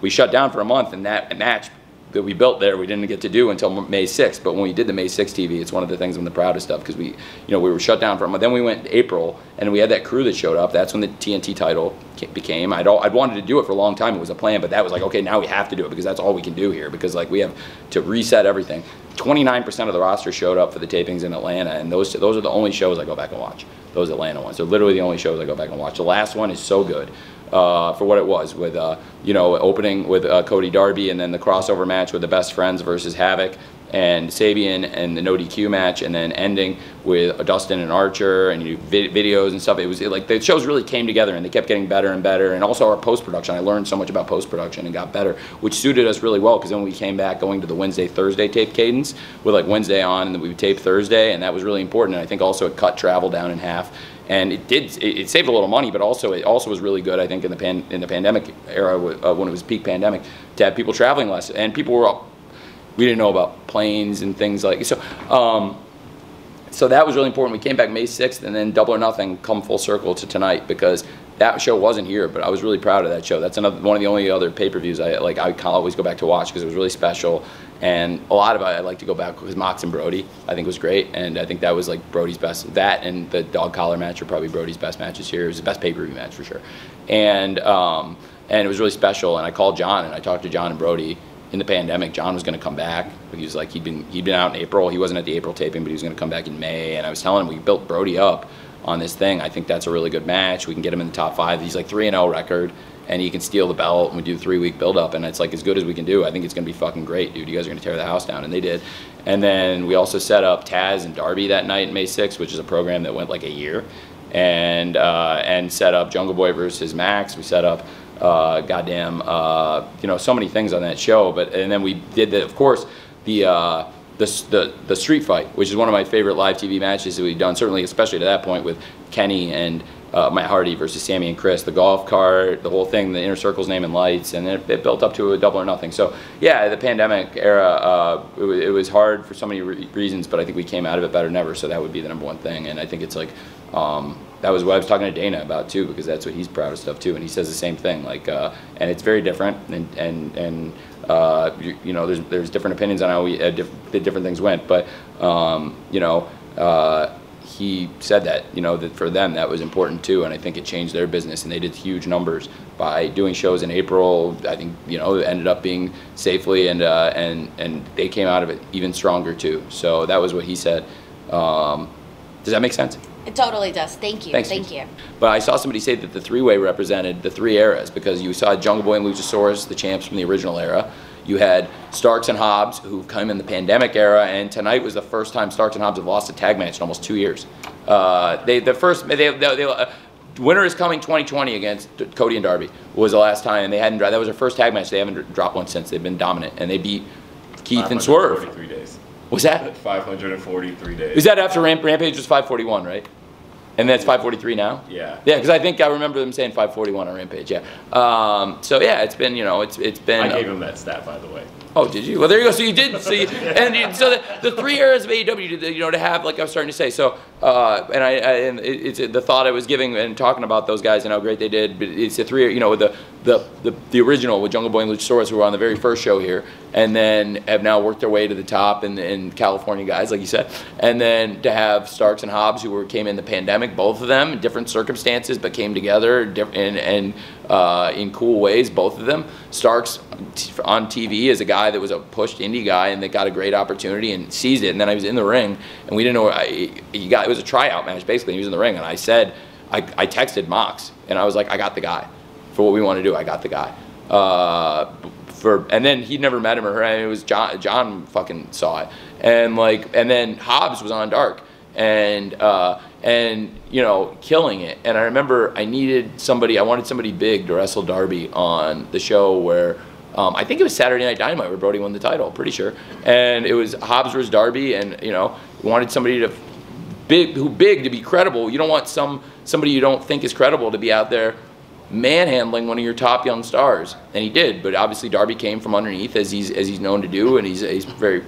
we shut down for a month, and that match that we built there, we didn't get to do until May 6th. But when we did the May 6th TV, it's one of the things I'm the proudest of, because we were shut down for a month. Then we went in April, and we had that crew that showed up. That's when the TNT title became. I'd wanted to do it for a long time. It was a plan, but that was like, okay, now we have to do it, because that's all we can do here, because like we have to reset everything. 29% of the roster showed up for the tapings in Atlanta, and those are the only shows I go back and watch. Those Atlanta ones. They're literally the only shows I go back and watch. The last one is so good. For what it was, with opening with Cody Darby, and then the crossover match with the Best Friends versus Havoc and Sabian, and the no DQ match, and then ending with Dustin and Archer, and videos and stuff. Like the shows really came together, and they kept getting better and better. And also our post production, I learned so much about post production and got better, which suited us really well, because then we came back going to the Wednesday Thursday tape cadence, with like Wednesday on, and then we would tape Thursday, and that was really important. And I think also it cut travel down in half. And it saved a little money, but also it also was really good, I think, in the pandemic era, when it was peak pandemic, to have people traveling less. And people were all, we didn't know about planes and things like so. So that was really important. We came back May 6th, and then Double or Nothing come full circle to tonight, because that show wasn't here, but I was really proud of that show. That's one of the only other pay-per-views I always go back to watch, because it was really special. And a lot of it I like to go back with Mox and Brody. I think it was great, and I think that was like Brody's best. That and the dog collar match are probably Brody's best matches here. It was the best pay-per-view match for sure. And it was really special, and I called John, and I talked to John and Brody. In the pandemic, John was going to come back. He was like, he'd been out in April. He wasn't at the April taping, but he was going to come back in May. And I was telling him, we built Brody up on this thing. I think that's a really good match. We can get him in the top five. He's like 3-0 record, and he can steal the belt, and we do the 3-week build-up, and it's like as good as we can do. I think it's going to be fucking great, dude. You guys are going to tear the house down, and they did. And then we also set up Taz and Darby that night, May 6th, which is a program that went like a year, and set up Jungle Boy versus Max. We set up you know, so many things on that show. But and then we did the, of course, the street fight, which is one of my favorite live TV matches that we've done, certainly especially to that point with Kenny and Matt Hardy versus Sammy and Chris, the golf cart, the whole thing, the Inner Circle's name and lights, and then it built up to a Double or Nothing. So yeah, the pandemic era, it was hard for so many reasons, but I think we came out of it better than ever, so that would be the #1 thing. And I think it's like, that was what I was talking to Dana about too, because that's what he's proudest of too, and he says the same thing. Like, and it's very different, and you know, there's different opinions on how we different things went, but you know, he said that, you know, that for them that was important too, and I think it changed their business, and they did huge numbers by doing shows in April. I think, you know, it ended up being safely, and they came out of it even stronger too. So that was what he said. Does that make sense? It totally does. Thank you. Thanks, thank you. But I saw somebody say that the three-way represented the three eras, because you saw Jungle Boy and Luchasaurus, the champs from the original era. You had Starks and Hobbs, who come in the pandemic era, and tonight was the first time Starks and Hobbs have lost a tag match in almost 2 years. Winter is Coming 2020 against Cody and Darby was the last time, and they hadn't dropped. That was their first tag match. They haven't dropped one since. They've been dominant, and they beat Keith and Swerve. 43 days. Was that 543 days? Is that after Rampage was 541, right? And that's 543 now. Yeah. Yeah, because I think I remember them saying 541 on Rampage. Yeah. So yeah, it's been, you know, it's been. I gave him that stat, by the way. Oh, did you? Well, there you go. So you did see, and so the three eras of AEW, you know, to have, like I was starting to say. So and the thought I was giving and talking about those guys and how great they did. But it's the three, you know, the original with Jungle Boy and Luchasaurus, who were on the very first show here, and then have now worked their way to the top, and California guys, like you said, and then to have Starks and Hobbs, who came in the pandemic, both of them in different circumstances, but came together and in cool ways, both of them. Starks on TV is a guy that was a pushed indie guy, and that got a great opportunity and seized it. And then I was in the ring, and we didn't know. It was a tryout match basically. And he was in the ring, and I said, I texted Mox, and I was like, I got the guy for what we want to do. I got the guy. And then he'd never met him or her, and it was John fucking saw it, and then Hobbs was on Dark, and you know, killing it. And I remember I wanted somebody big to wrestle Darby on the show where, I think it was Saturday Night Dynamite where Brody won the title, pretty sure, and it was Hobbs versus Darby, and you know, wanted somebody big to be credible. You don't want somebody you don't think is credible to be out there manhandling one of your top young stars, and he did. But obviously Darby came from underneath, as he's known to do, and he's very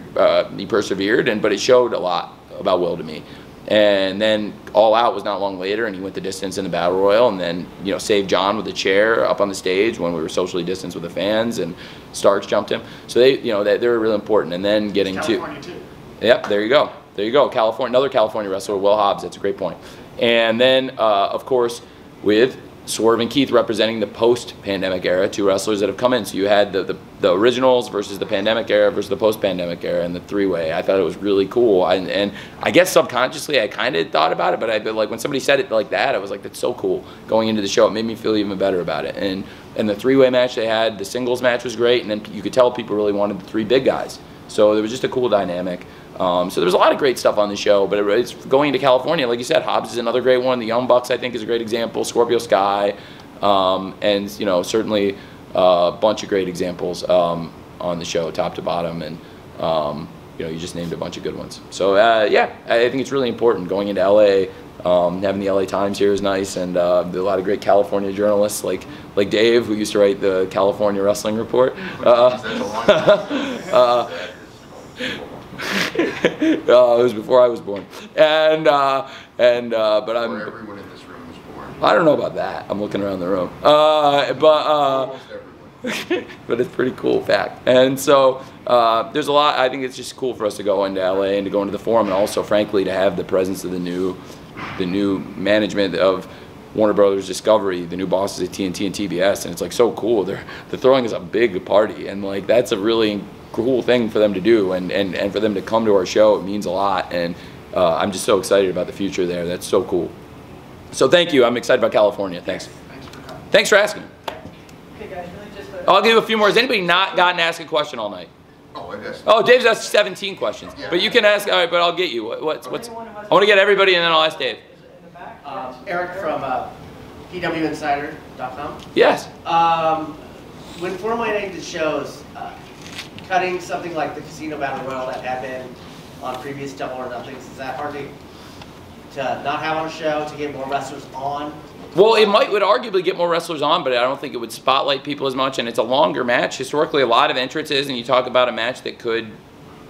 he persevered, but it showed a lot about will to me. And then All Out was not long later, and he went the distance in the Battle Royal, and then, you know, saved John with a chair up on the stage when we were socially distanced with the fans, and Starks jumped him. So they, you know, they were really important. And then getting California too. Yep, there you go, there you go. California, another California wrestler, Will Hobbs. That's a great point. And then of course with Swerve and Keith representing the post-pandemic era, two wrestlers that have come in. So you had the originals versus the pandemic era versus the post-pandemic era, and the three-way. I thought it was really cool, and I guess subconsciously I kind of thought about it, but like when somebody said it like that, I was like, that's so cool. Going into the show, it made me feel even better about it. And the three-way match they had, the singles match was great, and then you could tell people really wanted the three big guys. So there was just a cool dynamic. So there was a lot of great stuff on the show, but it's going to California, like you said. Hobbs is another great one. The Young Bucks, I think, is a great example. Scorpio Sky, and you know, certainly a bunch of great examples on the show, top to bottom, and you know, you just named a bunch of good ones. So yeah, I think it's really important going into LA. Having the LA Times here is nice, and there are a lot of great California journalists like Dave, who used to write the California Wrestling Report. It was before I was born, but I'm. Before everyone in this room was born. I don't know about that. I'm looking around the room, but it's a pretty cool fact. And so there's a lot. I think it's just cool for us to go into LA and to go into the Forum, and also, frankly, to have the presence of the new management of Warner Bros Discovery, the new bosses at TNT and TBS, and it's like so cool. They're throwing us a big party, and like that's a really cool thing for them to do, and for them to come to our show, it means a lot, and I'm just so excited about the future there. That's so cool. So thank you. I'm excited about California. Thanks. Thanks for asking. I'll give a few more. Has anybody not gotten asked a question all night? Oh, I guess. Oh, Dave's asked 17 questions. Yeah. But you can ask. All right, but I'll get you. What's? I want to get everybody, and then I'll ask Dave. Eric from PWinsider.com. Yes. When formally named shows, cutting something like the Casino Battle Royal that happened on previous Double or Nothings, is that hard to not have on a show, to get more wrestlers on? Well, it might would arguably get more wrestlers on, but I don't think it would spotlight people as much, and it's a longer match. Historically, a lot of entrances, and you talk about a match that could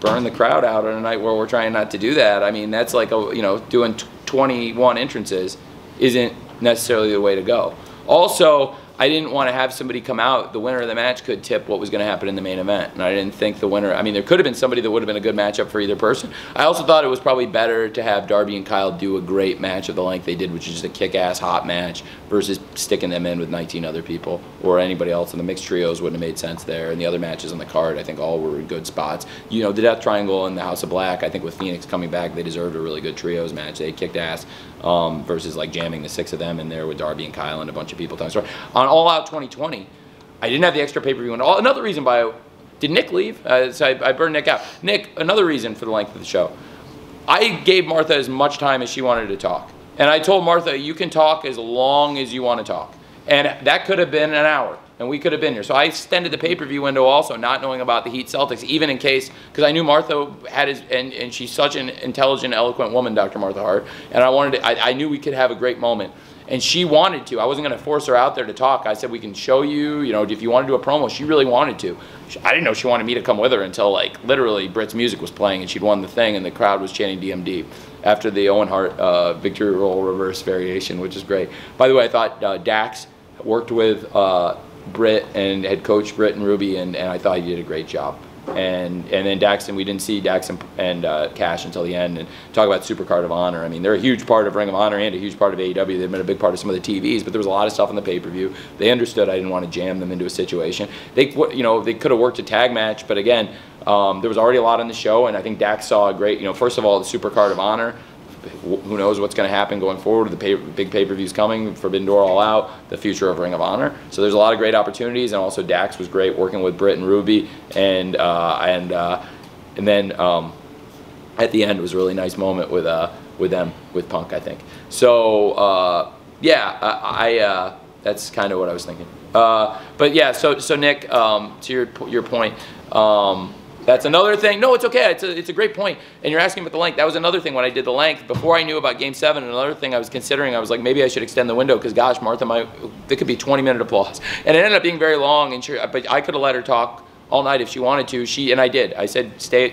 burn the crowd out on a night where we're trying not to do that. I mean, that's like, doing 21 entrances isn't necessarily the way to go. Also, I didn't want to have somebody come out. The winner of the match could tip what was going to happen in the main event, and I didn't think the winner, I mean, there could have been somebody that would have been a good matchup for either person. I also thought it was probably better to have Darby and Kyle do a great match of the length they did, which is just a kick-ass hot match, versus sticking them in with 19 other people or anybody else, and the mixed trios wouldn't have made sense there, and the other matches on the card, I think all were in good spots. You know, the Death Triangle and the House of Black, I think with Phoenix coming back, they deserved a really good trios match. They kicked ass, versus like jamming the six of them in there with Darby and Kyle and a bunch of people talking. On All Out 2020, I didn't have the extra pay-per-view. Another reason did Nick leave? So I burned Nick out. Nick, another reason for the length of the show. I gave Martha as much time as she wanted to talk. And I told Martha, you can talk as long as you want to talk. And that could have been an hour, and we could have been here. So I extended the pay-per-view window also, not knowing about the Heat Celtics, even in case, because I knew Martha had and she's such an intelligent, eloquent woman, Dr. Martha Hart, and I knew we could have a great moment. And she wanted to. I wasn't going to force her out there to talk. I said, we can show you, if you want to do a promo. She really wanted to. I didn't know she wanted me to come with her until, like, literally Britt's music was playing and she'd won the thing and the crowd was chanting DMD after the Owen Hart victory roll reverse variation, which is great. By the way, I thought Dax worked with Britt and had coached Britt and Ruby, and I thought he did a great job. And then Dax, we didn't see Dax and Cash until the end. And talk about Supercard of Honor. I mean, they're a huge part of Ring of Honor and a huge part of AEW. They've been a big part of some of the TVs, but there was a lot of stuff on the pay-per-view. They understood I didn't want to jam them into a situation. They, they could have worked a tag match, but again, there was already a lot on the show, and I think Dax saw a great, first of all, the Supercard of Honor. Who knows what's going to happen going forward? The big pay-per-views coming, Forbidden Door, All Out, the future of Ring of Honor. So there's a lot of great opportunities, and also Dax was great working with Britt and Ruby, and then at the end it was a really nice moment with Punk, I think. So yeah, I that's kind of what I was thinking. But yeah, so Nick, to your point. That's another thing. No, it's okay. It's a great point. And you're asking about the length. That was another thing when I did the length. Before I knew about Game 7, another thing I was considering, I was like, maybe I should extend the window because, gosh, Martha, there could be 20-minute applause. And it ended up being very long, and but I could have let her talk all night if she wanted to. And I did. I said,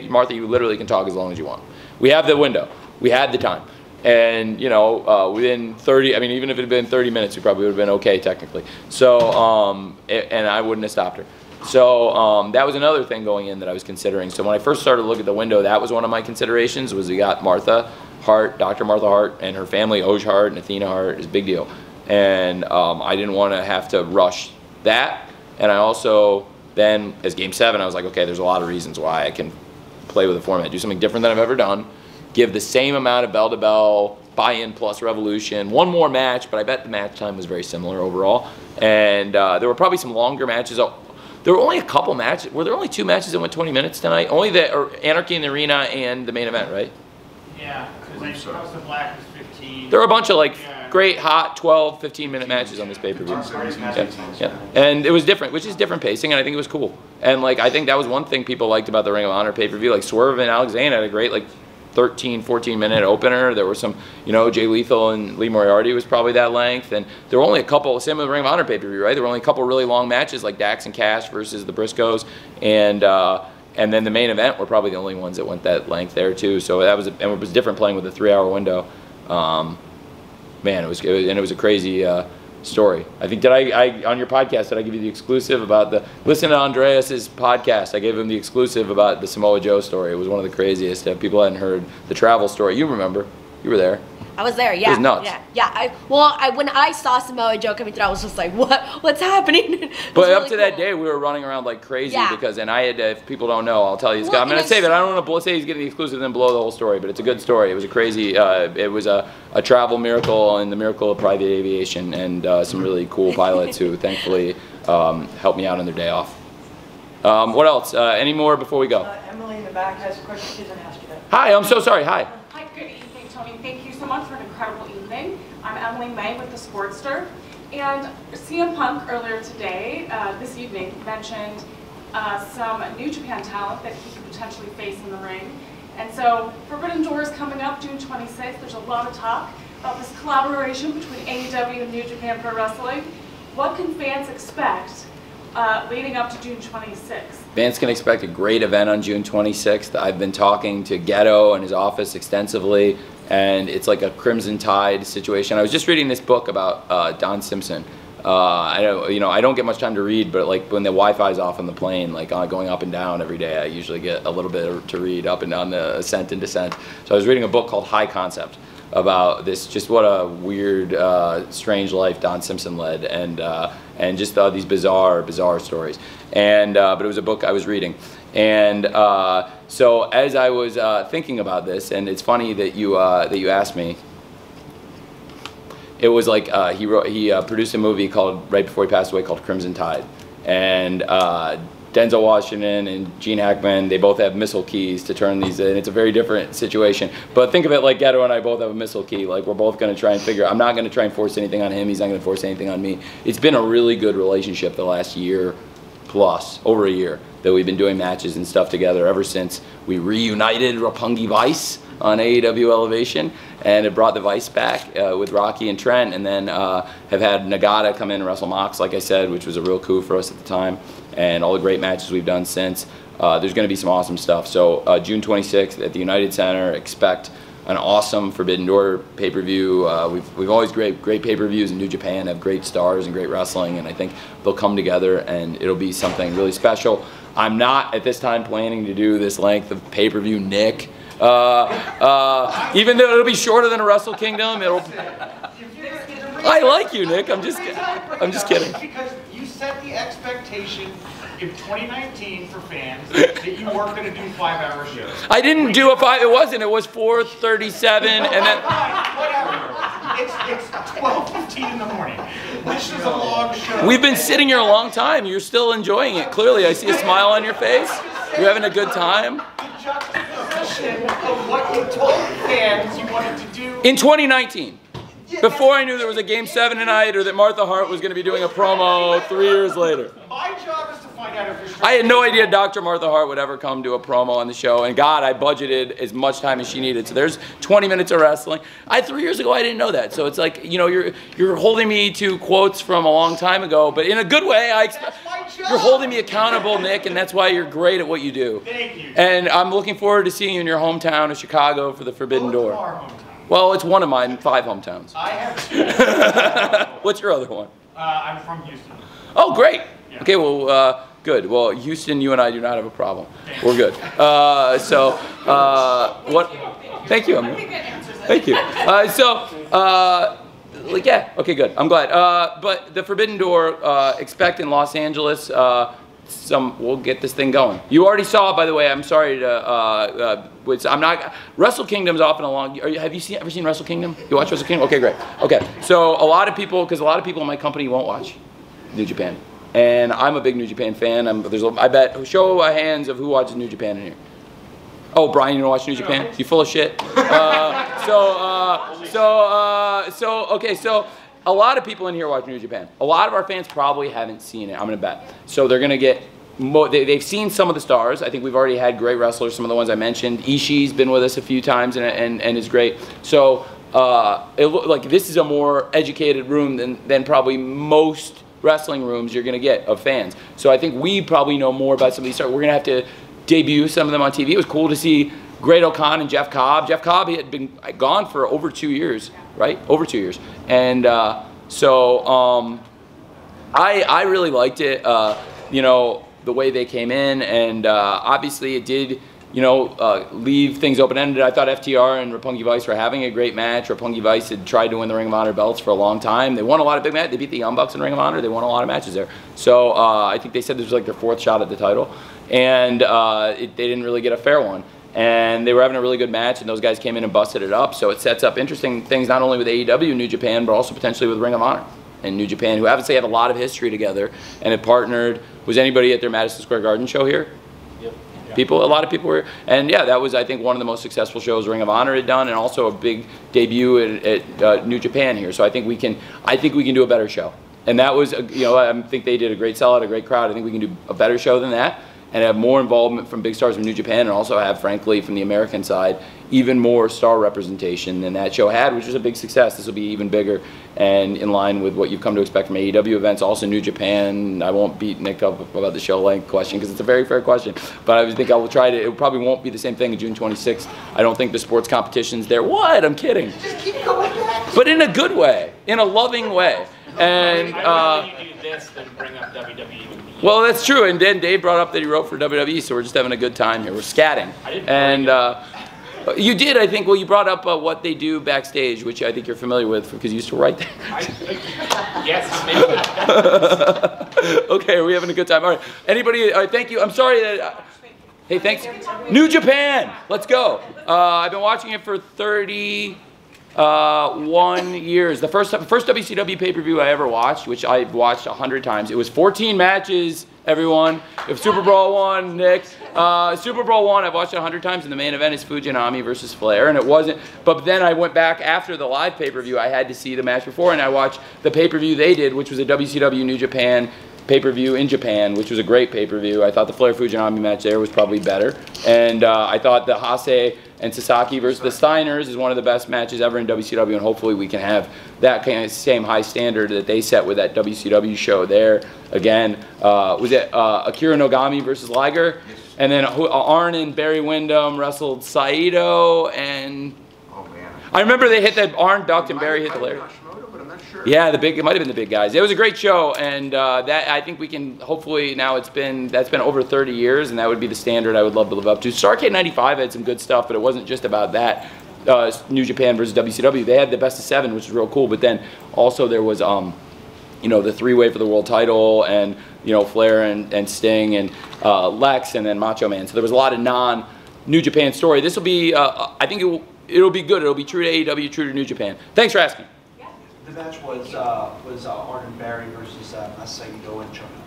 Martha, you literally can talk as long as you want. We have the window. We had the time. And, within 30, I mean, even if it had been 30 minutes, we probably would have been okay technically. So, and I wouldn't have stopped her. So that was another thing going in that I was considering. So when I first started to look at the window, that was one of my considerations, was we got Martha Hart, Dr. Martha Hart, and her family, Oj Hart and Athena Hart, is a big deal. And I didn't want to have to rush that. And I also then, as Game 7, I was like, okay, there's a lot of reasons why I can play with the format, do something different than I've ever done, give the same amount of bell-to-bell, buy-in plus Revolution, one more match, but I bet the match time was very similar overall. And there were probably some longer matches. There were only a couple matches. Were there only two matches that went 20 minutes tonight? Only the Anarchy in the Arena and the main event, right? Yeah, because House of Black was 15. There were a bunch of great, hot 12, 15-minute matches on this pay-per-view. Yeah. And it was different, which is different pacing, and I think it was cool. And I think that was one thing people liked about the Ring of Honor pay-per-view. Swerve and Alexander had a great 13, 14-minute opener. There were some, Jay Lethal and Lee Moriarty was probably that length. And there were only a couple, same with the Ring of Honor pay-per-view, right? There were only a couple really long matches like Dax and Cash versus the Briscoes. And then the main event were probably the only ones that went that length there too. So that was, and it was different playing with a 3-hour window. Man, it was a crazy story. I think, on your podcast, did I give you the exclusive about listen to Andreas's podcast, I gave him the exclusive about the Samoa Joe story. It was one of the craziest. People hadn't heard the travel story. You remember, you were there. I was there, yeah. It was nuts. Yeah, yeah. When I saw Samoa Joe coming through, I was just like, what's happening? But up to that day, we were running around like crazy because, and I had to, if people don't know, I'll tell you. I'm going to save it. I don't want to say he's getting the exclusive and blow the whole story, but it's a good story. It was a crazy, it was a travel miracle and the miracle of private aviation and some really cool pilots who thankfully helped me out on their day off. What else? Any more before we go? Emily in the back has a question. She didn't ask you that. Hi, I'm so sorry. Hi. Hi, good evening, Tony. Thank you so much for an incredible evening. I'm Emily May with The Sportster. And CM Punk earlier today, this evening, mentioned some New Japan talent that he could potentially face in the ring. And so Forbidden Door is coming up June 26th. There's a lot of talk about this collaboration between AEW and New Japan Pro Wrestling. What can fans expect leading up to June 26th? Fans can expect a great event on June 26th. I've been talking to Ghetto and his office extensively, and it's like a Crimson Tide situation. I was just reading this book about Don Simpson. I don't get much time to read, but like when the Wi-Fi is off on the plane, like going up and down every day, I usually get a little bit to read up and down the ascent and descent. So I was reading a book called High Concept about this, just what a weird, strange life Don Simpson led, and just these bizarre stories. And but it was a book I was reading, and so as I was thinking about this, and it's funny that you asked me. It was like he produced a movie called right before he passed away called Crimson Tide, and Denzel Washington and Gene Hackman, they both have missile keys to turn these in. It's a very different situation. But think of it like Ghetto and I both have a missile key. Like we're both going to try and figure out. I'm not going to try and force anything on him. He's not going to force anything on me. It's been a really good relationship the last year plus, over a year, that we've been doing matches and stuff together ever since we reunited Roppongi Vice on AEW Elevation, and it brought the Vice back with Rocky and Trent, and then have had Nagata come in and wrestle Mox, like I said, which was a real coup for us at the time, and all the great matches we've done since. There's going to be some awesome stuff. So June 26th at the United Center, expect an awesome Forbidden Door pay-per-view. We've always great pay-per-views in New Japan, have great stars and great wrestling, and I think they'll come together and it'll be something really special. I'm not at this time planning to do this length of pay-per-view Nick. Even though it'll be shorter than a Wrestle Kingdom, it'll. I like you, Nick. I'm just kidding. Because you set the expectation in 2019 for fans that you weren't going to do 5-hour shows. I didn't do a 5. It wasn't. It was 4:37, and then. It's 12:15 in the morning, which is a long show. We've been sitting here a long time. You're still enjoying it. Clearly, I see a smile on your face. You're having a good time. Of what you told fans you wanted to do in 2019, before I knew there was a Game 7 tonight or that Martha Hart was going to be doing a promo 3 years later. My job is to find out if you're sure. I had no idea Dr. Martha Hart would ever come do a promo on the show, and God, I budgeted as much time as she needed. So there's 20 minutes of wrestling. 3 years ago I didn't know that, so it's like, you know, you're holding me to quotes from a long time ago, but in a good way. You're holding me accountable, Nick, and that's why you're great at what you do. Thank you. And I'm looking forward to seeing you in your hometown of Chicago for the Forbidden Door. Well, it's one of mine, 5 hometowns. I have 2. What's your other one? I'm from Houston. Oh, great. Yeah. Okay, well, good. Well, Houston, you and I do not have a problem. We're good. What? Thank you. I think that answers it. Thank you. Like, yeah, okay, good. I'm glad. But the Forbidden Door, expect in Los Angeles. We'll get this thing going. You already saw, by the way. I'm sorry to. I'm not. Wrestle Kingdom's often a long. Have you ever seen Wrestle Kingdom? You watch Wrestle Kingdom? Okay, great. Okay, so a lot of people in my company won't watch New Japan. And I'm a big New Japan fan. I bet, show of hands of who watches New Japan in here. Oh, Brian, you don't watch New Japan? You full of shit. Okay, so a lot of people in here watch New Japan. A lot of our fans probably haven't seen it, I'm gonna bet. So they're gonna get, they've seen some of the stars. I think we've already had great wrestlers, some of the ones I mentioned. Ishii's been with us a few times and is great. So like this is a more educated room than probably most wrestling rooms you're gonna get of fans. So I think we probably know more about some of these stars. We're gonna have to debut some of them on TV. It was cool to see Great O'Connor and Jeff Cobb. Jeff Cobb had been gone for over 2 years, right? Over 2 years. And I really liked it, you know, the way they came in, and obviously it did you know, leave things open-ended. I thought FTR and Roppongi Vice were having a great match. Roppongi Vice had tried to win the Ring of Honor belts for a long time. They won a lot of big matches. They beat the Young Bucks in Ring of Honor. They won a lot of matches there. So I think they said this was like their fourth shot at the title. And they didn't really get a fair one. And they were having a really good match, and those guys came in and busted it up. So it sets up interesting things not only with AEW and New Japan, but also potentially with Ring of Honor and New Japan, who obviously have a lot of history together and have partnered. Was anybody at their Madison Square Garden show here? Yep. Yeah. People, a lot of people were. And yeah, that was, I think, one of the most successful shows Ring of Honor had done, and also a big debut at New Japan here. So I think we can do a better show. And that was, you know, I think they did a great sellout, a great crowd. I think we can do a better show than that, and have more involvement from big stars from New Japan, and also have, frankly, from the American side, even more star representation than that show had, which was a big success. This will be even bigger and in line with what you've come to expect from AEW events, also New Japan. I won't beat Nick up about the show length question, because it's a very fair question, but I think I will try to, it probably won't be the same thing on June 26th. I don't think the sports competition's there. What? I'm kidding. You just keep going back. But in a good way, in a loving way. And I'd rather you do this than bring up WWE. Well, that's true, and then Dave brought up that he wrote for WWE, so we're just having a good time here. We're scatting. And you did, I think, well, you brought up what they do backstage, which I think you're familiar with because you used to write that. Yes. Okay, we're having a good time. All right, anybody, all right, thank you. I'm sorry that, hey, thanks. New Japan, let's go. I've been watching it for 31 years. The first WCW pay-per-view I ever watched, which I've watched 100 times. It was 14 matches, everyone. If Super Brawl 1, Nick. Super Brawl 1, I've watched it 100 times, and the main event is Fujinami versus Flair, and it wasn't, but then I went back after the live pay-per-view. I had to see the match before, and I watched the pay-per-view they did, which was a WCW New Japan pay-per-view in Japan, which was a great pay-per-view. I thought the Flair Fujinami match there was probably better, and I thought the Hase and Sasaki versus the Steiners is one of the best matches ever in WCW, and hopefully we can have that kind of same high standard that they set with that WCW show there. Again, was it Akira Nogami versus Liger? Yes. And then Arn and Barry Windham wrestled Saito, and oh, man. I remember they hit that Arn ducked and Barry hit the Larry. Sure. Yeah, it might have been the big guys. It was a great show, and that I think we can hopefully now. That's been over 30 years, and that would be the standard I would love to live up to. Starrcade '95 had some good stuff, but it wasn't just about that. New Japan versus WCW, they had the best of seven, which was real cool. But then also there was, you know, the three-way for the world title, and you know, Flair and Sting and Lex, and then Macho Man. So there was a lot of non-New Japan story. This will be, I think it'll be good. It'll be true to AEW, true to New Japan. Thanks for asking. The match was Arn and Barry versus Saito and Chono.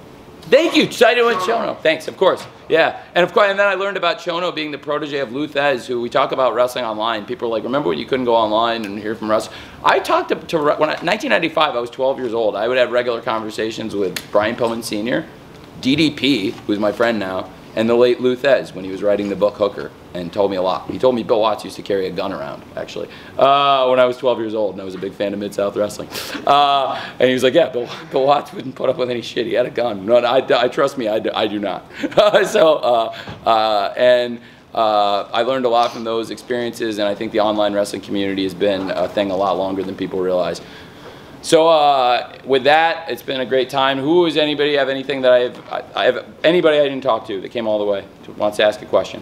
Thank you, Saito and Chono. Thanks, of course. Yeah, and of course, and then I learned about Chono being the protege of Luthez, who we talk about wrestling online. People are like, remember when you couldn't go online and hear from wrestlers? I talked to when 1995. I was 12 years old. I would have regular conversations with Brian Pillman Sr., DDP, who's my friend now, and the late Luthez when he was writing the book Hooker, and told me a lot. He told me Bill Watts used to carry a gun around, actually, when I was 12 years old, and I was a big fan of Mid-South Wrestling. And he was like, yeah, Bill Watts wouldn't put up with any shit. He had a gun. No, I trust me, I do not. So, I learned a lot from those experiences, and I think the online wrestling community has been a thing a lot longer than people realize. So with that, it's been a great time. Who is anybody have anything that I have anybody I didn't talk to that came all the way wants to ask a question?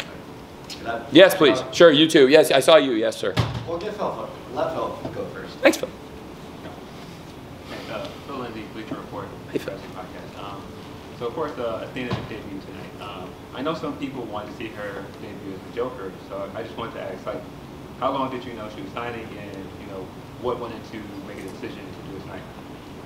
Yes, please. Sure, you too. Yes, I saw you. Yes, sir. Well, get Phil. Let Phil go first. Thanks, Phil. Phil Lindsay, Bleacher Report. Hey, Phil. So, of course, Athena debuted tonight. I know some people want to see her debut as the Joker, so I just wanted to ask, like, how long did you know she was signing, and, you know, what went into making a decision to do it tonight?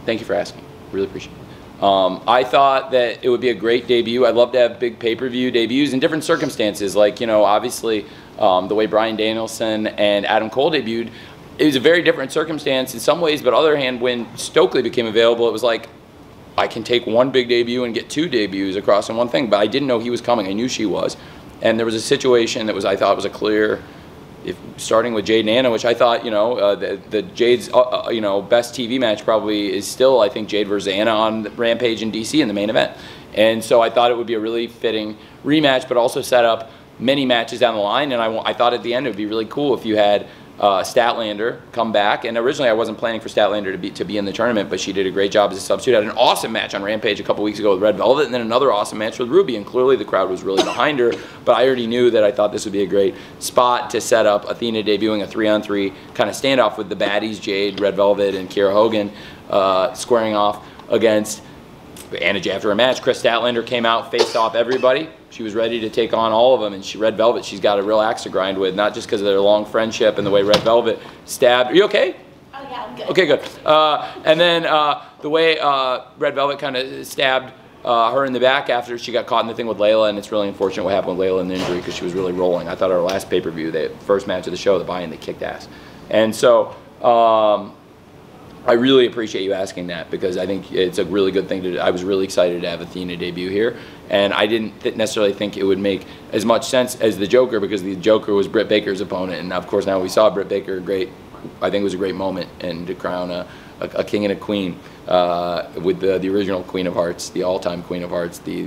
Thank you for asking. Really appreciate it. I thought that it would be a great debut. I'd love to have big pay-per-view debuts in different circumstances. Like, you know, obviously the way Bryan Danielson and Adam Cole debuted, it was a very different circumstance in some ways. But on the other hand, when Stokely became available, it was like, I can take one big debut and get two debuts across in one thing. But I didn't know he was coming. I knew she was. And there was a situation that was, I thought, was a clear... If, starting with Jade and Anna, which I thought, you know, the Jade's, you know, best TV match probably is still, I think, Jade versus Anna on Rampage in DC in the main event. And so I thought it would be a really fitting rematch, but also set up many matches down the line. And I thought at the end it would be really cool if you had Statlander come back, and originally I wasn't planning for Statlander to be in the tournament, but she did a great job as a substitute. Had an awesome match on Rampage a couple weeks ago with Red Velvet, and then another awesome match with Ruby, and clearly the crowd was really behind her. But I already knew that I thought this would be a great spot to set up Athena debuting a 3-on-3 kind of standoff with the baddies, Jade, Red Velvet, and Kiera Hogan squaring off against Anna. After a match, Chris Statlander came out, faced off everybody. She was ready to take on all of them, and she, Red Velvet, she's got a real axe to grind with, not just because of their long friendship and the way Red Velvet stabbed. Are you okay? Oh yeah, I'm good. Okay, good. And then the way Red Velvet kind of stabbed her in the back after she got caught in the thing with Layla, and it's really unfortunate what happened with Layla and the injury because she was really rolling. I thought our last pay-per-view, the first match of the show, the buy-in, they kicked ass. And so, I really appreciate you asking that because I think it's a really good thing to do. I was really excited to have Athena debut here, and I didn't necessarily think it would make as much sense as the Joker because the Joker was Britt Baker's opponent, and of course now we saw Britt Baker, I think it was a great moment, and to crown a king and a queen with the original Queen of Hearts, the all-time Queen of Hearts, the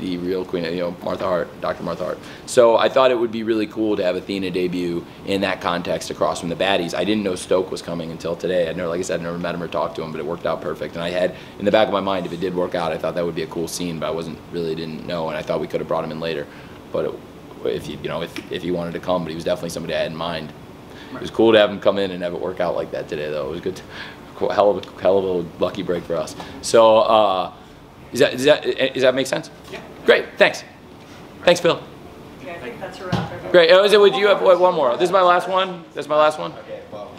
real queen, you know, Martha Hart, Dr. Martha Hart. So I thought it would be really cool to have Athena debut in that context across from the baddies. I didn't know Stoke was coming until today. I'd never, like I said, I'd never met him or talked to him, but it worked out perfect. And I had, in the back of my mind, if it did work out, I thought that would be a cool scene, but I really didn't know, and I thought we could have brought him in later. But if he wanted to come, but he was definitely somebody I had in mind. Right. It was cool to have him come in and have it work out like that today, though. It was good, hell of a lucky break for us. So, does that make sense? Yeah. Great. Thanks. Thanks, Bill. Yeah, I think that's a wrap. Great. Oh, is it? Would you have one more? This is my last one. That's my last one. Okay. Well,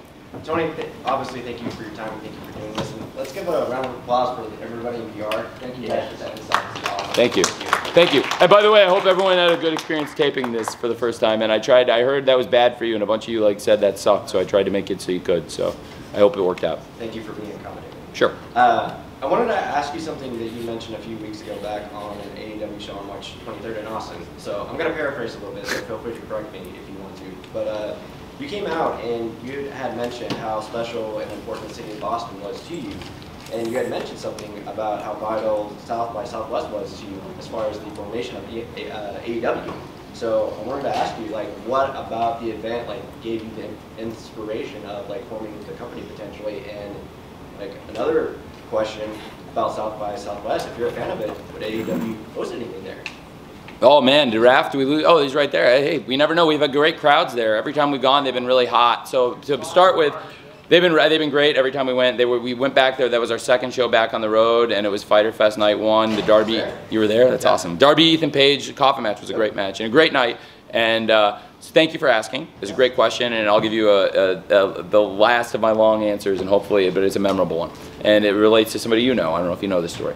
Tony, obviously, thank you for your time. Thank you for doing this. And let's give a round of applause for everybody in the yard. Thank you guys for that awesome. Thank you. Thank you. And by the way, I hope everyone had a good experience taping this for the first time. And I heard that was bad for you, and a bunch of you like said that sucked. So I tried to make it so you could. So I hope it worked out. Thank you for being accommodating. Sure. I wanted to ask you something that you mentioned a few weeks ago back on an AEW show on March 23rd in Austin. So I'm going to paraphrase a little bit, so feel free to correct me if you want to. But you came out and you had mentioned how special and important the city of Boston was to you. And you had mentioned something about how vital South by Southwest was to you as far as the formation of AEW. So I wanted to ask you, like, what about the event like gave you the inspiration of like forming the company potentially? And like another question about South by Southwest, if you're a fan of it, would AEW host anything there? Oh man, do we lose? Oh, he's right there. Hey, we never know. We have great crowds there. Every time we've gone, they've been really hot. So to start with, they've been great every time we went. We went back there. That was our second show back on the road, and it was Fighter Fest night one. The Darby, you were there? That's awesome. Darby Ethan Page coffin match was a great match and a great night. And so thank you for asking. It's a great question, and I'll give you the last of my long answers, and hopefully, but it's a memorable one. And it relates to somebody you know. I don't know if you know this story,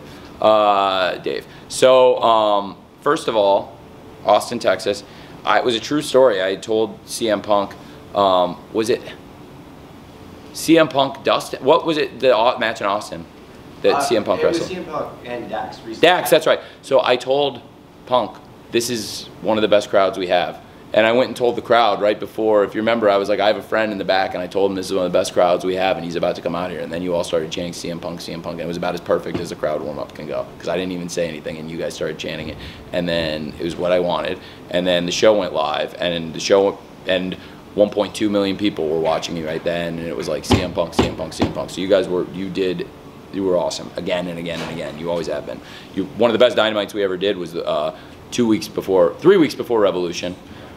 Dave. So first of all, Austin, Texas. It was a true story. I told CM Punk, was it CM Punk Dustin? What was it, the match in Austin that CM Punk wrestled? It was CM Punk and Dax recently. Dax, that's right. So I told Punk, this is one of the best crowds we have. And I went and told the crowd right before, if you remember, I was like, I have a friend in the back, and I told him this is one of the best crowds we have, and he's about to come out here. And then you all started chanting CM Punk, CM Punk, and it was about as perfect as a crowd warm-up can go, because I didn't even say anything, and you guys started chanting it. And then it was what I wanted. And then the show went live, and the show, and 1.2 million people were watching me right then, and it was like CM Punk, CM Punk, CM Punk. So you guys were, you were awesome, again and again and again. You always have been. One of the best Dynamites we ever did was 3 weeks before Revolution.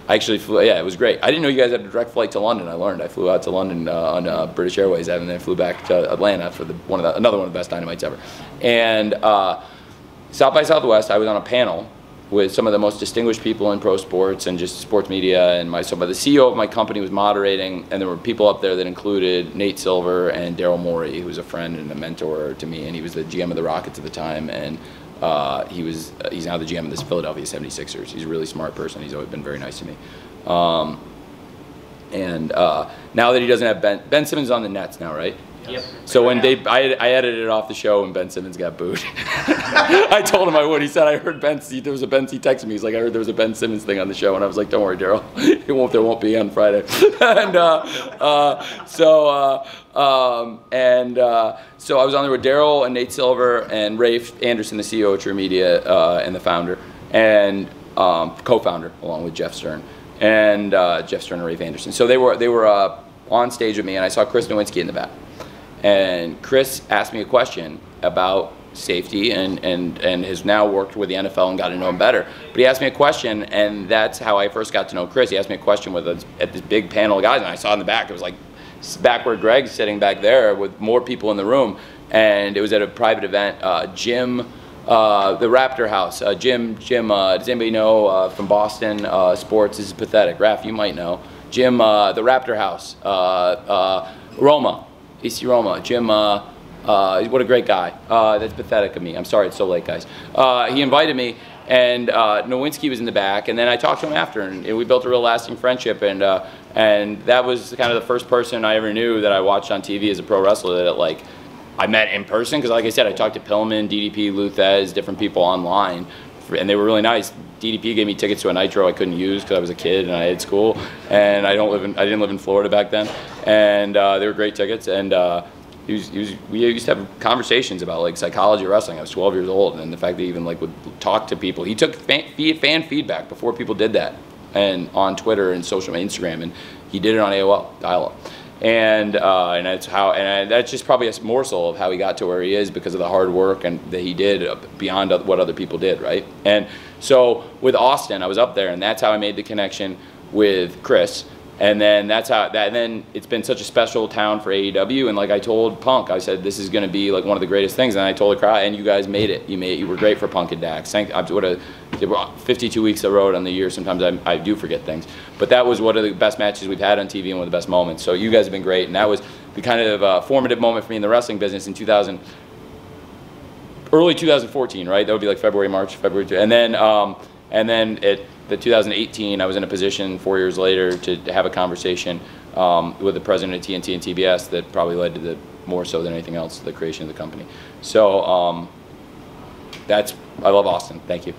I actually flew, yeah, it was great. I didn't know you guys had a direct flight to London. I learned. I flew out to London on British Airways, and then flew back to Atlanta for another one of the best Dynamites ever. And South by Southwest, I was on a panel with some of the most distinguished people in pro sports and just sports media, and the CEO of my company was moderating, and there were people up there that included Nate Silver and Daryl Morey, who was a friend and a mentor to me, and he was the GM of the Rockets at the time, and he's now the GM of the Philadelphia 76ers. He's a really smart person. He's always been very nice to me. Now that he doesn't have Ben Simmons on the Nets now, right? Yep. So when I edited it off the show and Ben Simmons got booed. I told him I would. He said, I heard he texted me. He's like, I heard there was a Ben Simmons thing on the show. And I was like, don't worry, Daryl. There won't be on Friday. So I was on there with Daryl and Nate Silver and Rafe Anderson, the CEO of True Media and the founder and co-founder along with Jeff Stern. and Jeff Sterner, Rafe Anderson. So they were on stage with me, and I saw Chris Nowinski in the back. And Chris asked me a question about safety, and has now worked with the NFL and got to know him better. But he asked me a question, and that's how I first got to know Chris. He asked me a question with at this big panel of guys, and I saw in the back, it was like back where Greg's sitting back there with more people in the room. And it was at a private event. Jim, the Raptor House. Jim, does anybody know from Boston sports? This is pathetic. Raph, you might know. Jim, the Raptor House. Roma, AC Roma. Jim, what a great guy. That's pathetic of me. I'm sorry it's so late, guys. He invited me, and Nowinski was in the back, and then I talked to him after, and we built a real lasting friendship, and that was kind of the first person I ever knew that I watched on TV as a pro wrestler that like I met in person, because like I said, I talked to Pillman, DDP, Luthez, different people online, and they were really nice. DDP gave me tickets to a Nitro I couldn't use because I was a kid and I had school, and I didn't live in Florida back then, and they were great tickets, and we used to have conversations about like psychology of wrestling. I was 12 years old, and the fact that he even like would talk to people. He took fan feedback before people did that, and on Twitter and social media, Instagram, and he did it on AOL dial-up. And that's how, that's just probably a morsel of how he got to where he is because of the hard work and that he did beyond what other people did, right? And so with Austin, I was up there, and that's how I made the connection with Chris. And then then it's been such a special town for AEW. And like I told Punk, I said, this is going to be like one of the greatest things. And I told the crowd, and you guys made it. You were great for Punk and Dax. What a 52 weeks of road on the year. Sometimes I do forget things, but that was one of the best matches we've had on TV and one of the best moments. So you guys have been great, and that was the kind of formative moment for me in the wrestling business in early 2014, right? That would be like February, March, February, and then at the 2018, I was in a position 4 years later to have a conversation with the president of TNT and TBS that probably led to the more so than anything else the creation of the company. So I love Austin. Thank you.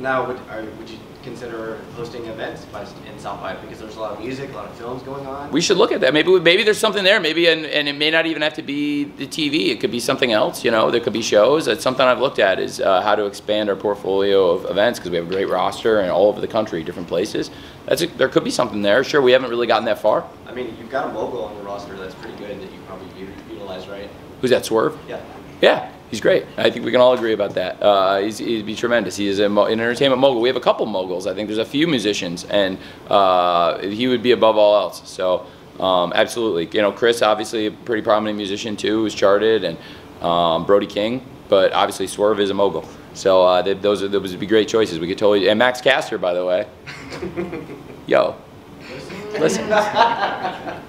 Now, would you consider hosting events in South by, because there's a lot of music, a lot of films going on? We should look at that. Maybe there's something there. Maybe, and it may not even have to be the TV. It could be something else. You know, there could be shows. It's something I've looked at is how to expand our portfolio of events, because we have a great roster and all over the country, different places. There could be something there. Sure, we haven't really gotten that far. I mean, you've got a mogul on your roster that's pretty good that you probably utilize, right? Who's that? Swerve? Yeah. Yeah. He's great. I think we can all agree about that. He'd be tremendous. He is an entertainment mogul. We have a couple moguls. I think there's a few musicians, and he would be above all else. So absolutely. You know, Chris, obviously a pretty prominent musician too, who's charted, and Brody King, but obviously Swerve is a mogul. So those would be great choices. We could totally, and Max Caster, by the way. Yo. Listen.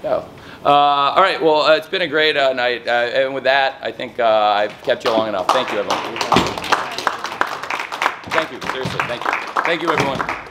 Yo. All right, well, it's been a great night, and with that, I think I've kept you long enough. Thank you, everyone. Thank you, seriously, thank you. Thank you, everyone.